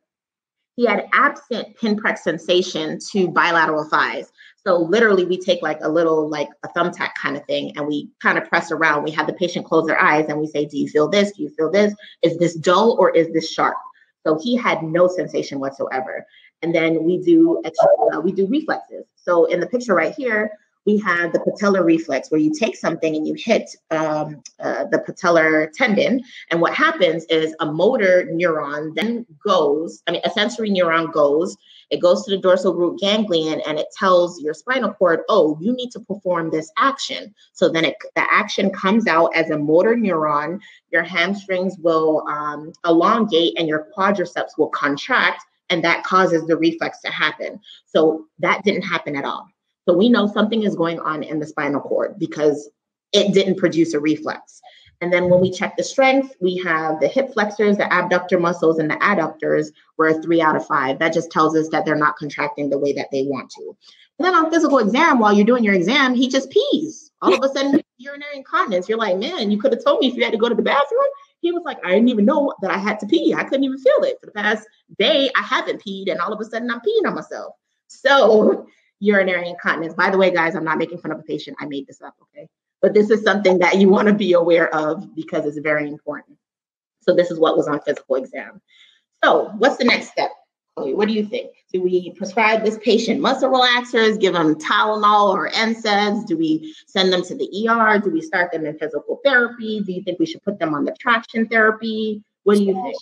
He had absent pinprick sensation to bilateral thighs. So literally we take like a little, like a thumbtack kind of thing, and we kind of press around. We have the patient close their eyes and we say, do you feel this? Do you feel this? Is this dull or is this sharp? So he had no sensation whatsoever. And then we do reflexes. So in the picture right here, we have the patellar reflex, where you take something and you hit the patellar tendon. And what happens is a motor neuron then goes, a sensory neuron goes, it goes to the dorsal root ganglion, and it tells your spinal cord, oh, you need to perform this action. So then the action comes out as a motor neuron. Your hamstrings will elongate and your quadriceps will contract, and that causes the reflex to happen. So that didn't happen at all. So we know something is going on in the spinal cord because it didn't produce a reflex. And then when we check the strength, we have the hip flexors, the abductor muscles, and the adductors were a 3 out of 5. That just tells us that they're not contracting the way that they want to. And then on physical exam, while you're doing your exam, he just pees. All of a sudden, urinary incontinence. You're like, man, you could have told me if you had to go to the bathroom. He was like, I didn't even know that I had to pee. I couldn't even feel it. For the past day, I haven't peed, and all of a sudden, I'm peeing on myself. So urinary incontinence. By the way, guys, I'm not making fun of a patient. I made this up, okay? But this is something that you want to be aware of because it's very important. So this is what was on physical exam. So what's the next step? What do you think? Do we prescribe this patient muscle relaxers, give them Tylenol or NSAIDs? Do we send them to the ER? Do we start them in physical therapy? Do you think we should put them on the traction therapy? What do you think?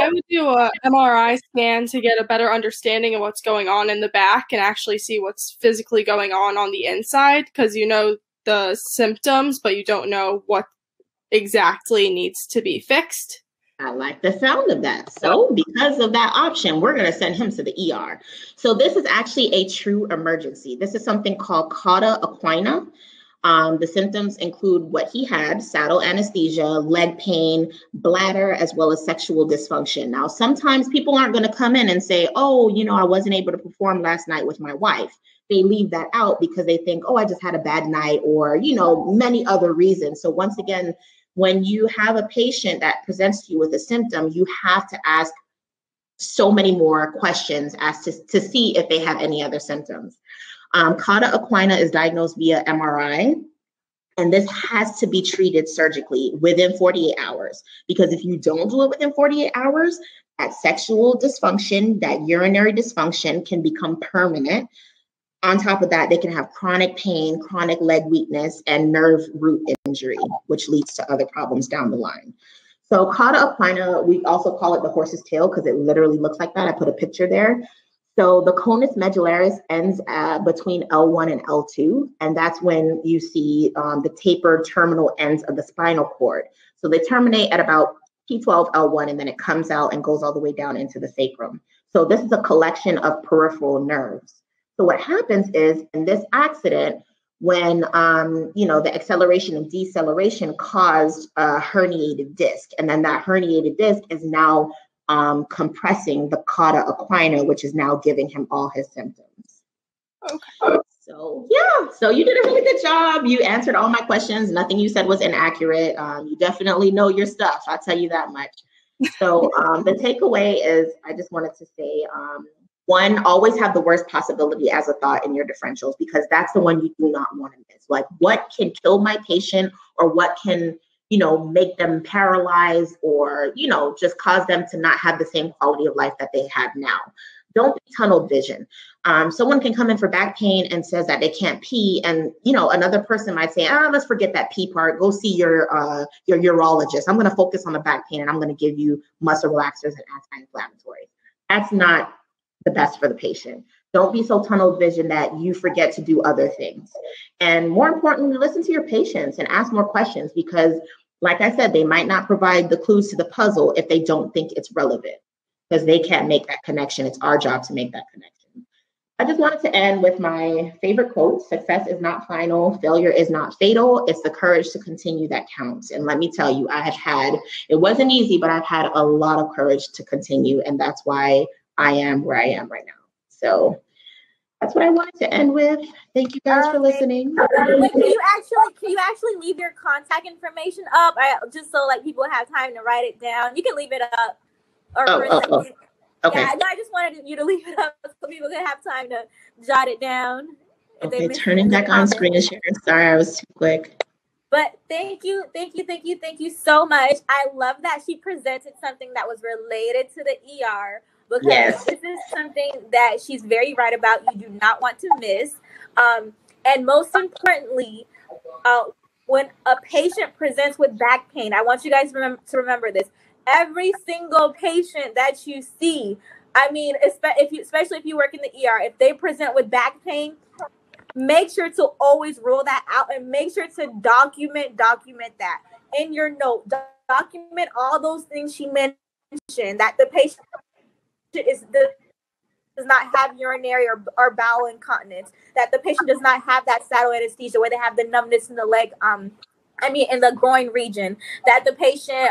I would do an MRI scan to get a better understanding of what's going on in the back and actually see what's physically going on the inside, because you know the symptoms, but you don't know what exactly needs to be fixed. I like the sound of that. So because of that option, we're going to send him to the ER. So this is actually a true emergency. This is something called cauda equina. The symptoms include what he had: saddle anesthesia, leg pain, bladder, as well as sexual dysfunction. Now, sometimes people aren't going to come in and say, oh, you know, I wasn't able to perform last night with my wife. They leave that out because they think, oh, I just had a bad night, or, you know, many other reasons. So once again, when you have a patient that presents to you with a symptom, you have to ask so many more questions as to see if they have any other symptoms. Cauda equina is diagnosed via MRI, and this has to be treated surgically within 48 hours, because if you don't do it within 48 hours, that sexual dysfunction, that urinary dysfunction can become permanent. On top of that, they can have chronic pain, chronic leg weakness, and nerve root injury, which leads to other problems down the line. So cauda equina, we also call it the horse's tail because it literally looks like that. I put a picture there. So the conus medullaris ends between L1 and L2, and that's when you see the tapered terminal ends of the spinal cord. So they terminate at about T12, L1, and then it comes out and goes all the way down into the sacrum. So this is a collection of peripheral nerves. So what happens is in this accident, when, the acceleration and deceleration caused a herniated disc, and then that herniated disc is now compressing the cauda equina, which is now giving him all his symptoms. Okay. So, yeah, so you did a really good job. You answered all my questions. Nothing you said was inaccurate. You definitely know your stuff. I'll tell you that much. So the takeaway is, I just wanted to say, one, always have the worst possibility as a thought in your differentials, because that's the one you do not want to miss. Like, what can kill my patient, or what can, make them paralyzed, or, just cause them to not have the same quality of life that they have now. Don't be tunnel vision. Someone can come in for back pain and says that they can't pee. And, another person might say, let's forget that pee part. Go see your urologist. I'm going to focus on the back pain, and I'm going to give you muscle relaxers and anti-inflammatories. That's not the best for the patient. Don't be so tunnel vision that you forget to do other things. And more importantly, listen to your patients and ask more questions, because like I said, they might not provide the clues to the puzzle if they don't think it's relevant, because they can't make that connection. It's our job to make that connection. I just wanted to end with my favorite quote: success is not final, failure is not fatal. It's the courage to continue that counts. And let me tell you, it wasn't easy, but I've had a lot of courage to continue. And that's why I am where I am right now. So that's what I wanted to end with. Thank you guys for listening. Wait, can you actually leave your contact information up? Just so like people have time to write it down. You can leave it up. Okay. Yeah, no, I just wanted you to leave it up so people can have time to jot it down. Okay, turning back on screen share. Sorry, I was too quick. But thank you so much. I love that she presented something that was related to the ER. Because This is something that she's very right about. You do not want to miss. And most importantly, when a patient presents with back pain, I want you guys to remember this. Every single patient that you see, I mean, especially if you work in the ER, if they present with back pain, make sure to always rule that out, and make sure to document that in your note. Document all those things she mentioned, that the patient does not have urinary or bowel incontinence, that the patient does not have that saddle anesthesia where they have the numbness in the leg, in the groin region, that the patient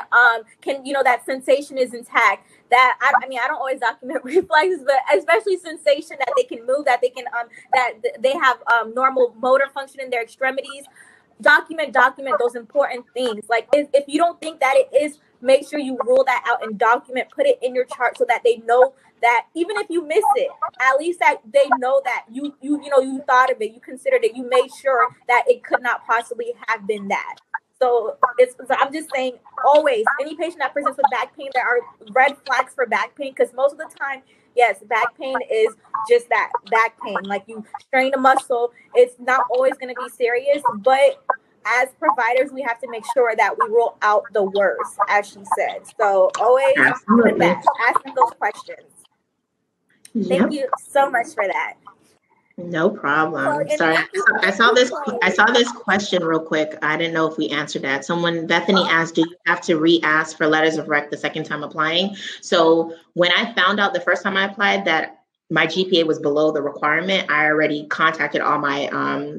that sensation is intact, that I don't always document reflexes, but especially sensation, that they can move, that they can they have normal motor function in their extremities. Document those important things. Like, if you don't think that it is, make sure you rule that out and document, put it in your chart so that they know that even if you miss it, at least that they know that you thought of it, you considered it, you made sure that it could not possibly have been that. So I'm just saying, always, any patient that presents with back pain, there are red flags for back pain, because most of the time, yes, back pain is just that, back pain. Like, you strain a muscle, it's not always going to be serious, but as providers, we have to make sure that we rule out the worst, as she said. So always asking those questions. Yep. Thank you so much for that. No problem. So, sorry, I saw this question real quick. I didn't know if we answered that. Someone, Bethany asked, do you have to re-ask for letters of rec the second time applying? So when I found out the first time I applied that my GPA was below the requirement, I already contacted all my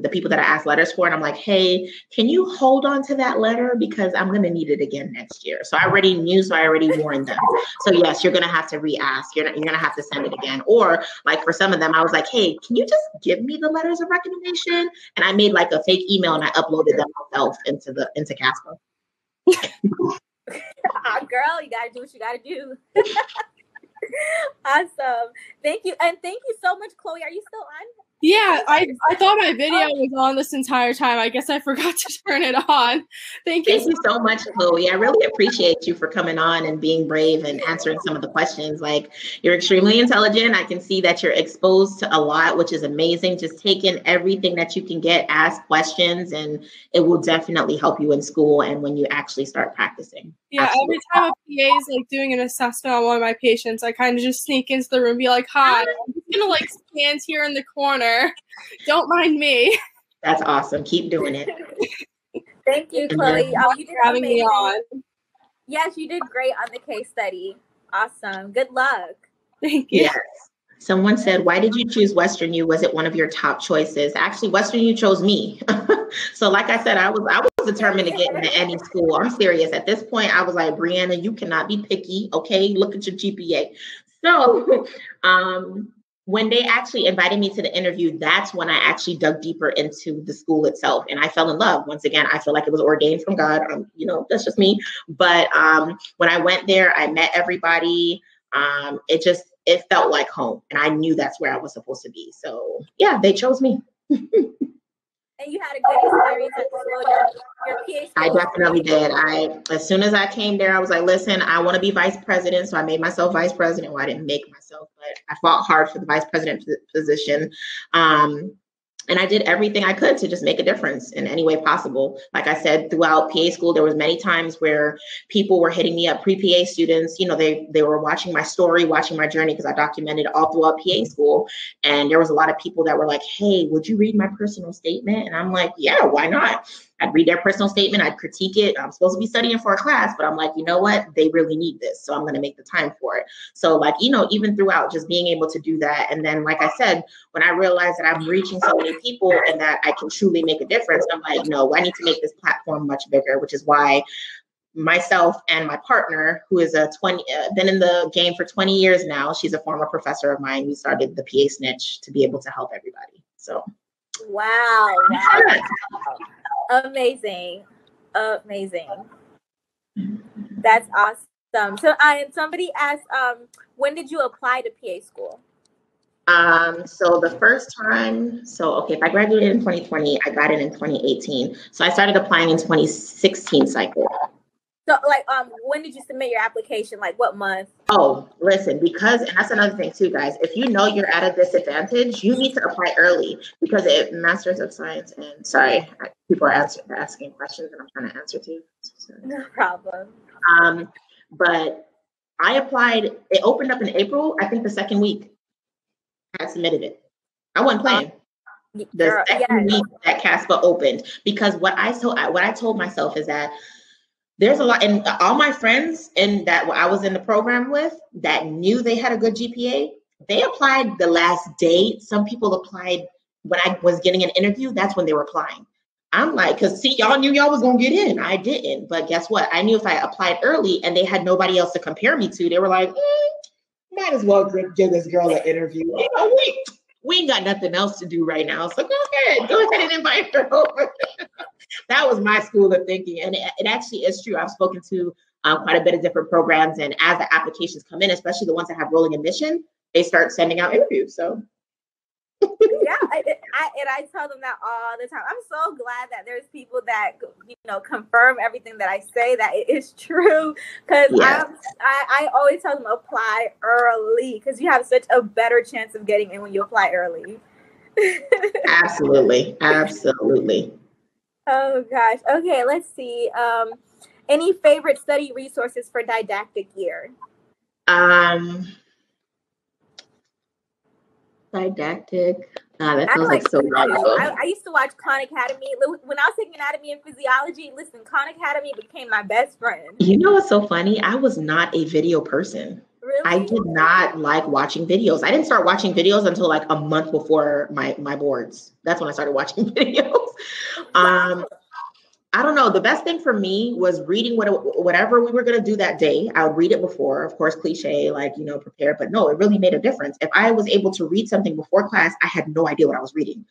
the people that I asked letters for, and I'm like, hey, can you hold on to that letter, because I'm going to need it again next year. So I already knew, so I already warned them. So yes, you're going to have to re-ask. You're going to have to send it again. Or like for some of them, I was like, hey, can you just give me the letters of recommendation? And I made like a fake email and I uploaded them myself into CASPA. Oh, girl, you got to do what you got to do. Awesome. Thank you. And thank you so much, Chloe. Are you still on? Yeah, I thought my video was on this entire time. I guess I forgot to turn it on. Thank you so much, Chloe. I really appreciate you for coming on and being brave and answering some of the questions. Like, you're extremely intelligent. I can see that you're exposed to a lot, which is amazing. Just take in everything that you can get, ask questions, and it will definitely help you in school and when you actually start practicing. Yeah, absolutely. Every time a PA is like doing an assessment on one of my patients, I kind of just sneak into the room and be like, hi, I'm going to like stand here in the corner. Don't mind me. That's awesome. Keep doing it. Thank you, Chloe. You did amazing. Having me on. Yes, you did great on the case study. Awesome. Good luck. Thank you. Yes. Someone said, why did you choose Western U? Was it one of your top choices? Actually, Western U chose me. So like I said, I was determined to get into any school. I'm serious. At this point, I was like, Brianna, you cannot be picky. Okay, look at your GPA. So when they actually invited me to the interview, that's when I actually dug deeper into the school itself. And I fell in love. Once again, I feel like it was ordained from God. You know, that's just me. But when I went there, I met everybody. It felt like home. And I knew that's where I was supposed to be. So, yeah, they chose me. And you had a good experience at the school, your PA. I definitely did. As soon as I came there, I was like, listen, I want to be vice president. So I made myself vice president. Well, I didn't make myself, but I fought hard for the vice president position. And I did everything I could to just make a difference in any way possible. Like I said, throughout PA school, there was many times where people were hitting me up, pre-PA students, you know, they were watching my story, watching my journey, because I documented all throughout PA school. And there was a lot of people that were like, hey, would you read my personal statement? And I'm like, yeah, why not? I'd read their personal statement. I'd critique it. I'm supposed to be studying for a class, but I'm like, you know what? They really need this. So I'm going to make the time for it. So like, you know, even throughout just being able to do that. And then, like I said, when I realized that I'm reaching so many people and that I can truly make a difference, I'm like, no, I need to make this platform much bigger, which is why myself and my partner, who is been in the game for 20 years now. She's a former professor of mine. We started the PA Snitch to be able to help everybody. So. Wow. Yeah. Amazing. Amazing. That's awesome. So somebody asked, when did you apply to PA school? So the first time, if I graduated in 2020, I got in 2018. So I started applying in 2016 cycle. So like, when did you submit your application? Like what month? Oh, listen, and that's another thing too, guys, if you know you're at a disadvantage, you need to apply early because Masters of Science and people are asking questions and I'm trying to answer too. Sorry. No problem. But I applied, it opened up in April. I think the second week I submitted it. I wasn't playing. The second week that CASPA opened, because what I told myself is that there's a lot, and all my friends that I was in the program with that knew they had a good GPA, they applied the last day. Some people applied when I was getting an interview. That's when they were applying. I'm like, because see, y'all knew y'all was going to get in. I didn't. But guess what? I knew if I applied early and they had nobody else to compare me to, they were like, might as well give this girl an interview. You know, we ain't got nothing else to do right now. So go ahead and invite her over. That was my school of thinking. And it actually is true. I've spoken to quite a bit of different programs. And as the applications come in, especially the ones that have rolling admission, they start sending out interviews. So, yeah. I tell them that all the time. I'm so glad that there's people that, you know, confirm everything that I say, that it is true. Because yes. I always tell them apply early because you have such a better chance of getting in when you apply early. Absolutely. Absolutely. Oh, gosh. Okay, let's see. Any favorite study resources for didactic year? Didactic. That sounds like so wrong. I used to watch Khan Academy. When I was taking anatomy and physiology, listen, Khan Academy became my best friend. You know what's so funny? I was not a video person. Really? I did not like watching videos. I didn't start watching videos until like a month before my boards. That's when I started watching videos. I don't know. The best thing for me was reading whatever we were going to do that day. I would read it before, of course, cliche, like, you know, prepare. But no, it really made a difference. If I was able to read something before class, I had no idea what I was reading.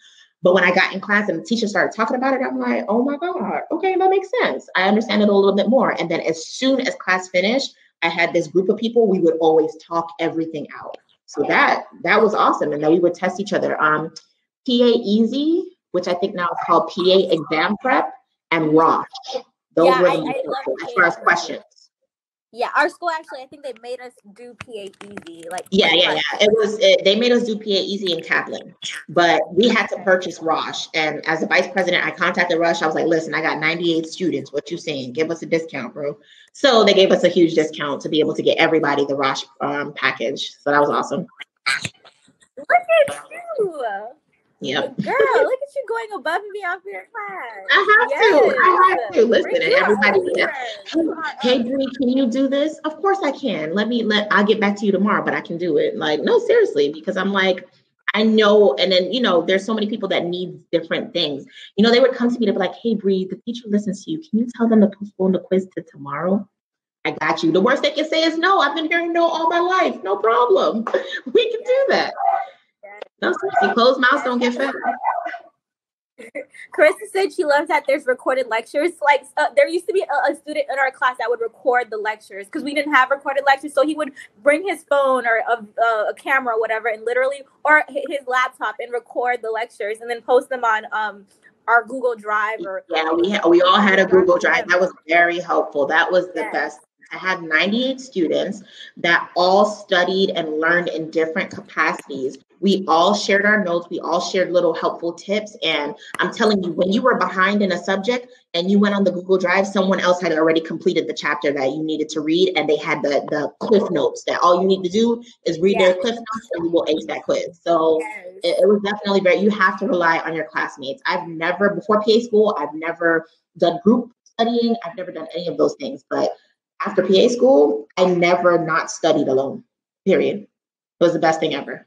But when I got in class and the teacher started talking about it, I'm like, oh, my God. OK, that makes sense. I understand it a little bit more. And then as soon as class finished, I had this group of people. We would always talk everything out. So that was awesome. And then we would test each other. PA Easy, which I think now is called PA Exam Prep, and Rosh. Those were the as far as questions. Yeah, our school actually, I think they made us do PA Easy. Like yeah. They made us do PA Easy in Kaplan, but we had to purchase Rosh. And as the vice president, I contacted Rosh. I was like, listen, I got 98 students. What you saying? Give us a discount, bro. So they gave us a huge discount to be able to get everybody the Rosh package. So that was awesome. Look at you. Yep. Girl, look at you going above and beyond for your class. I have to. Listen, and everybody. Hey, Bree, can you do this? Of course I can. I'll get back to you tomorrow, but I can do it. Like, no, seriously, because I'm like, I know. And then, you know, there's so many people that need different things. You know, they would come to me to be like, hey, Bree, the teacher listens to you. Can you tell them to postpone the quiz to tomorrow? I got you. The worst they can say is no. I've been hearing no all my life. No problem. We can do that. No, seriously, closed mouths don't get fed. Carissa said she loves that there's recorded lectures. Like, there used to be a student in our class that would record the lectures because we didn't have recorded lectures. So he would bring his phone or a camera or whatever, and literally, or his laptop, and record the lectures and then post them on our Google Drive. Or we all had a Google Drive. That was very helpful. That was the best. I had 98 students that all studied and learned in different capacities. We all shared our notes. We all shared little helpful tips. And I'm telling you, when you were behind in a subject and you went on the Google Drive, someone else had already completed the chapter that you needed to read. And they had the cliff notes that all you need to do is read their cliff notes and you will ace that quiz. So it was definitely you have to rely on your classmates. I've never, before PA school, I've never done group studying. I've never done any of those things. But after PA school, I never not studied alone, period. It was the best thing ever.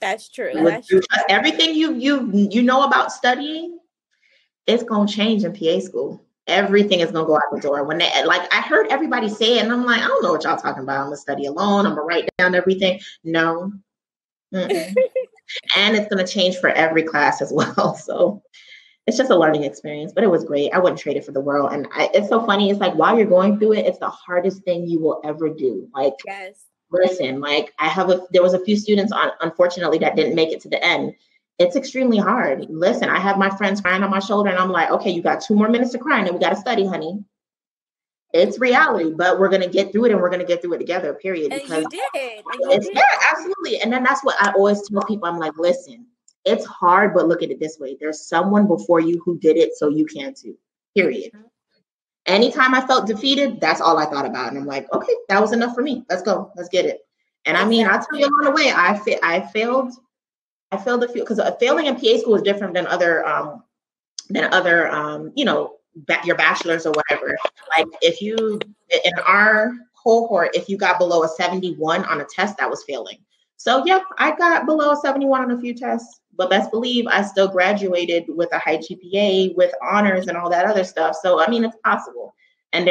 That's true. Everything you know about studying, it's going to change in PA school. Everything is going to go out the door. When I heard everybody say it, and I'm like, I don't know what y'all talking about. I'm going to study alone. I'm going to write down everything. No. And it's going to change for every class as well. So it's just a learning experience, but it was great. I wouldn't trade it for the world. And it's so funny. It's like, while you're going through it, it's the hardest thing you will ever do. Like, yes. Listen, like there was a few students on, unfortunately, that didn't make it to the end. It's extremely hard. Listen, I have my friends crying on my shoulder and I'm like, okay, you got 2 more minutes to cry and then we got to study, honey. It's reality, but we're going to get through it and we're going to get through it together, period. And you did. Yeah, absolutely. And then that's what I always tell people. I'm like, listen, it's hard, but look at it this way. There's someone before you who did it, so you can too, period. Mm-hmm. Anytime I felt defeated, that's all I thought about. And I'm like, okay, that was enough for me. Let's go. Let's get it. And I mean, I'll tell you along the way, I failed a few, because failing in PA school is different than other, you know, your bachelor's or whatever. Like if you, in our cohort, if you got below a 71 on a test, that was failing. So yeah, I got below a 71 on a few tests, but best believe I still graduated with a high GPA with honors and all that other stuff. So, I mean, it's possible. And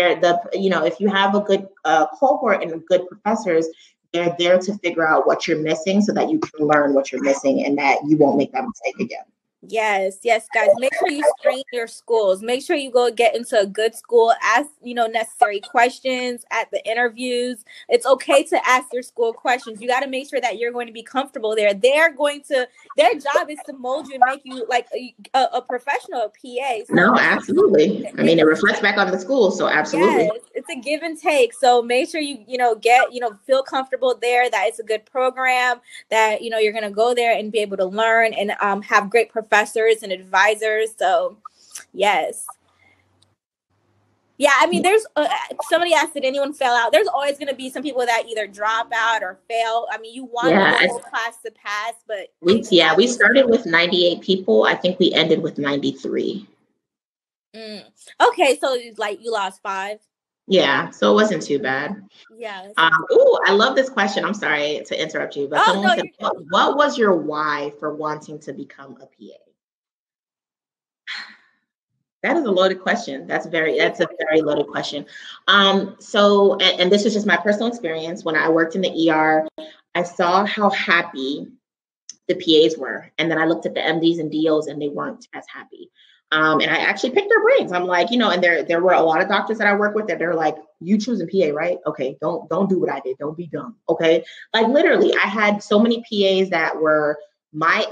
you know, if you have a good cohort and good professors, they're there to figure out what you're missing so that you can learn what you're missing and that you won't make that mistake again. Yes. Yes, guys. Make sure you screen your schools. Make sure you go get into a good school. Ask, you know, necessary questions at the interviews. It's okay to ask your school questions. You got to make sure that you're going to be comfortable there. Their job is to mold you and make you like a professional, a PA. So no, absolutely. I mean, it reflects back on the school. So absolutely. Yes, it's a give and take. So make sure you know, feel comfortable there, that it's a good program, that, you know, you're going to go there and be able to learn and have great professors and advisors. So yes. Yeah. I mean, there's somebody asked, did anyone fail out? There's always going to be some people that either drop out or fail. I mean, you want the whole class to pass, but we started with 98 people. I think we ended with 93. Okay. So like you lost 5. Yeah. So it wasn't too bad. Yeah. Oh, I love this question. I'm sorry to interrupt you, but someone said, what was your why for wanting to become a PA? That is a loaded question. That's a very loaded question. So, and this is just my personal experience. When I worked in the ER, I saw how happy the PAs were. And then I looked at the MDs and DOs and they weren't as happy. And I actually picked their brains. I'm like, you know, and there were a lot of doctors that I work with that they're like, you choosing PA, right? Okay, don't do what I did. Don't be dumb. Okay. Like literally, I had so many PAs that were my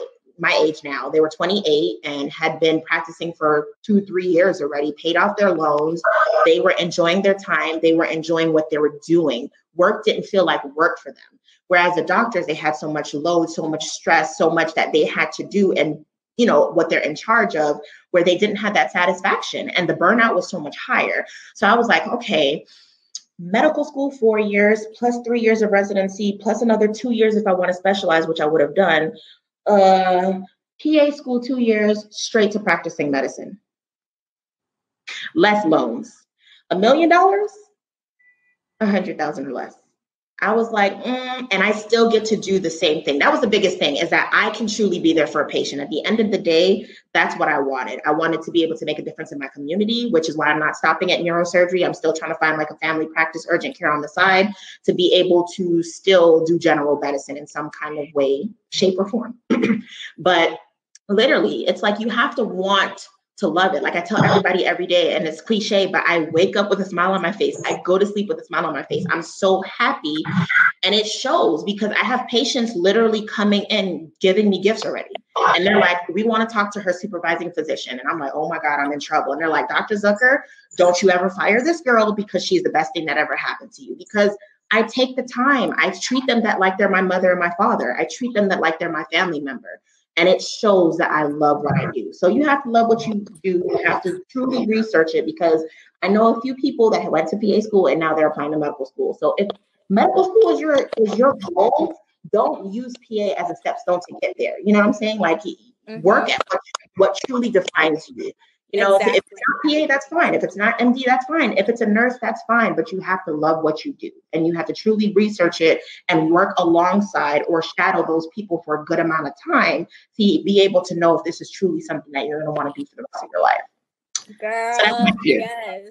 age now. They were 28 and had been practicing for 2-3 years already, paid off their loans. They were enjoying their time. They were enjoying what they were doing. Work didn't feel like work for them. Whereas the doctors, they had so much load, so much stress, so much that they had to do and you know, what they're in charge of, where they didn't have that satisfaction and the burnout was so much higher. So I was like, okay, medical school 4 years plus 3 years of residency, plus another 2 years if I want to specialize, which I would have done. PA school 2 years, straight to practicing medicine. Less loans, $1 million, $100,000 or less. I was like, and I still get to do the same thing. That was the biggest thing, is that I can truly be there for a patient. At the end of the day, that's what I wanted. I wanted to be able to make a difference in my community, which is why I'm not stopping at neurosurgery. I'm still trying to find like a family practice, urgent care on the side to be able to still do general medicine in some kind of way, shape or form. But literally, it's like you have to want to love it. Like I tell everybody every day, and it's cliche, but I wake up with a smile on my face. I go to sleep with a smile on my face. I'm so happy. And it shows, because I have patients literally coming in, giving me gifts already. And they're like, we want to talk to her supervising physician. And I'm like, oh my God, I'm in trouble. And they're like, Dr. Zucker, don't you ever fire this girl, because she's the best thing that ever happened to you. Because I take the time. I treat them that like they're my mother and my father. I treat them that like they're my family member. And it shows that I love what I do. So you have to love what you do. You have to truly research it, because I know a few people that went to PA school and now they're applying to medical school. So if medical school is your goal, don't use PA as a stepstone to get there. You know what I'm saying? Like, work at what truly defines you. You know, exactly. If it's not PA, that's fine. If it's not MD, that's fine. If it's a nurse, that's fine. But you have to love what you do, and you have to truly research it and work alongside or shadow those people for a good amount of time to be able to know if this is truly something that you're going to want to do for the rest of your life. Girl, so yes.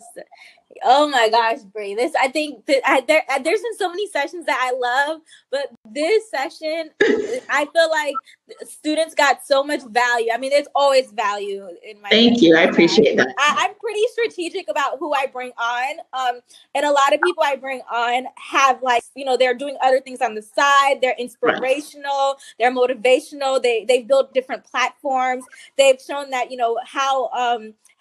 Oh my gosh, Bri. This, I think that there's been so many sessions that I love, but this session, I feel like students got so much value. I mean, there's always value in my. Thank you. I appreciate that. I'm pretty strategic about who I bring on. And a lot of people I bring on have, like, you know, they're doing other things on the side. They're inspirational. Right. They're motivational. They've built different platforms. They've shown that, you know, how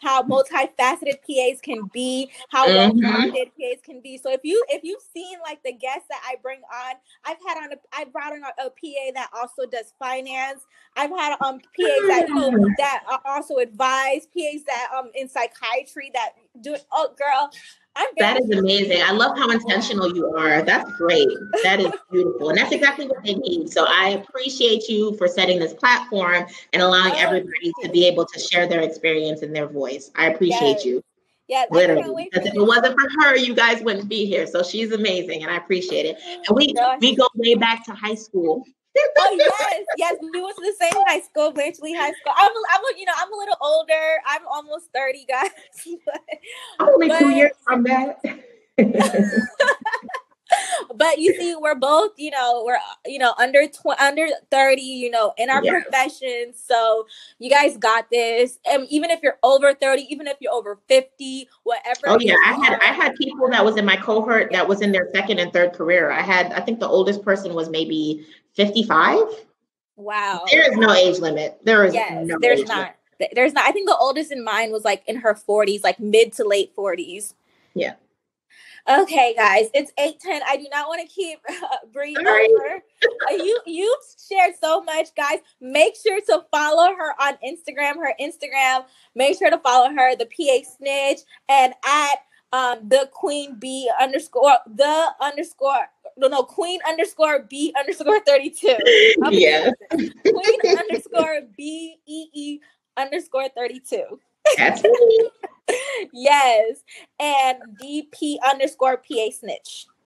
multifaceted PAs can be, how well-rounded PAs can be. So if you've seen like the guests that I bring on, I brought on a PA that also does finance. I've had PAs that also advise, PAs that in psychiatry that do it. Oh girl, that is amazing. I love how intentional you are. That's great. That is beautiful. And that's exactly what they need. So I appreciate you for setting this platform and allowing everybody to be able to share their experience and their voice. I appreciate you. Yeah, literally. Because if it wasn't for her, you guys wouldn't be here. So she's amazing, and I appreciate it. And we go way back to high school. Oh yes, we went to the same high school, Blanchley High School. I'm a little older. I'm almost 30, guys. Only 2 years from that. But you see, we're both, we're under 30, in our profession. So you guys got this. And even if you're over 30, even if you're over 50, whatever. Oh yeah, I had people that was in my cohort that was in their second and third career. I think the oldest person was maybe 55. Wow. There is no age limit. There's not. I think the oldest in mine was like in her 40s, like mid to late 40s. Yeah. Okay, guys, it's 8:10. I do not want to keep Bri over. You've shared so much, guys. Make sure to follow her on Instagram. Her Instagram. Make sure to follow her, the PA Snitch, and at the Queen_B_32. Yeah. Queen_BEE_32. That's me. Yes. And DP_PA Snitch.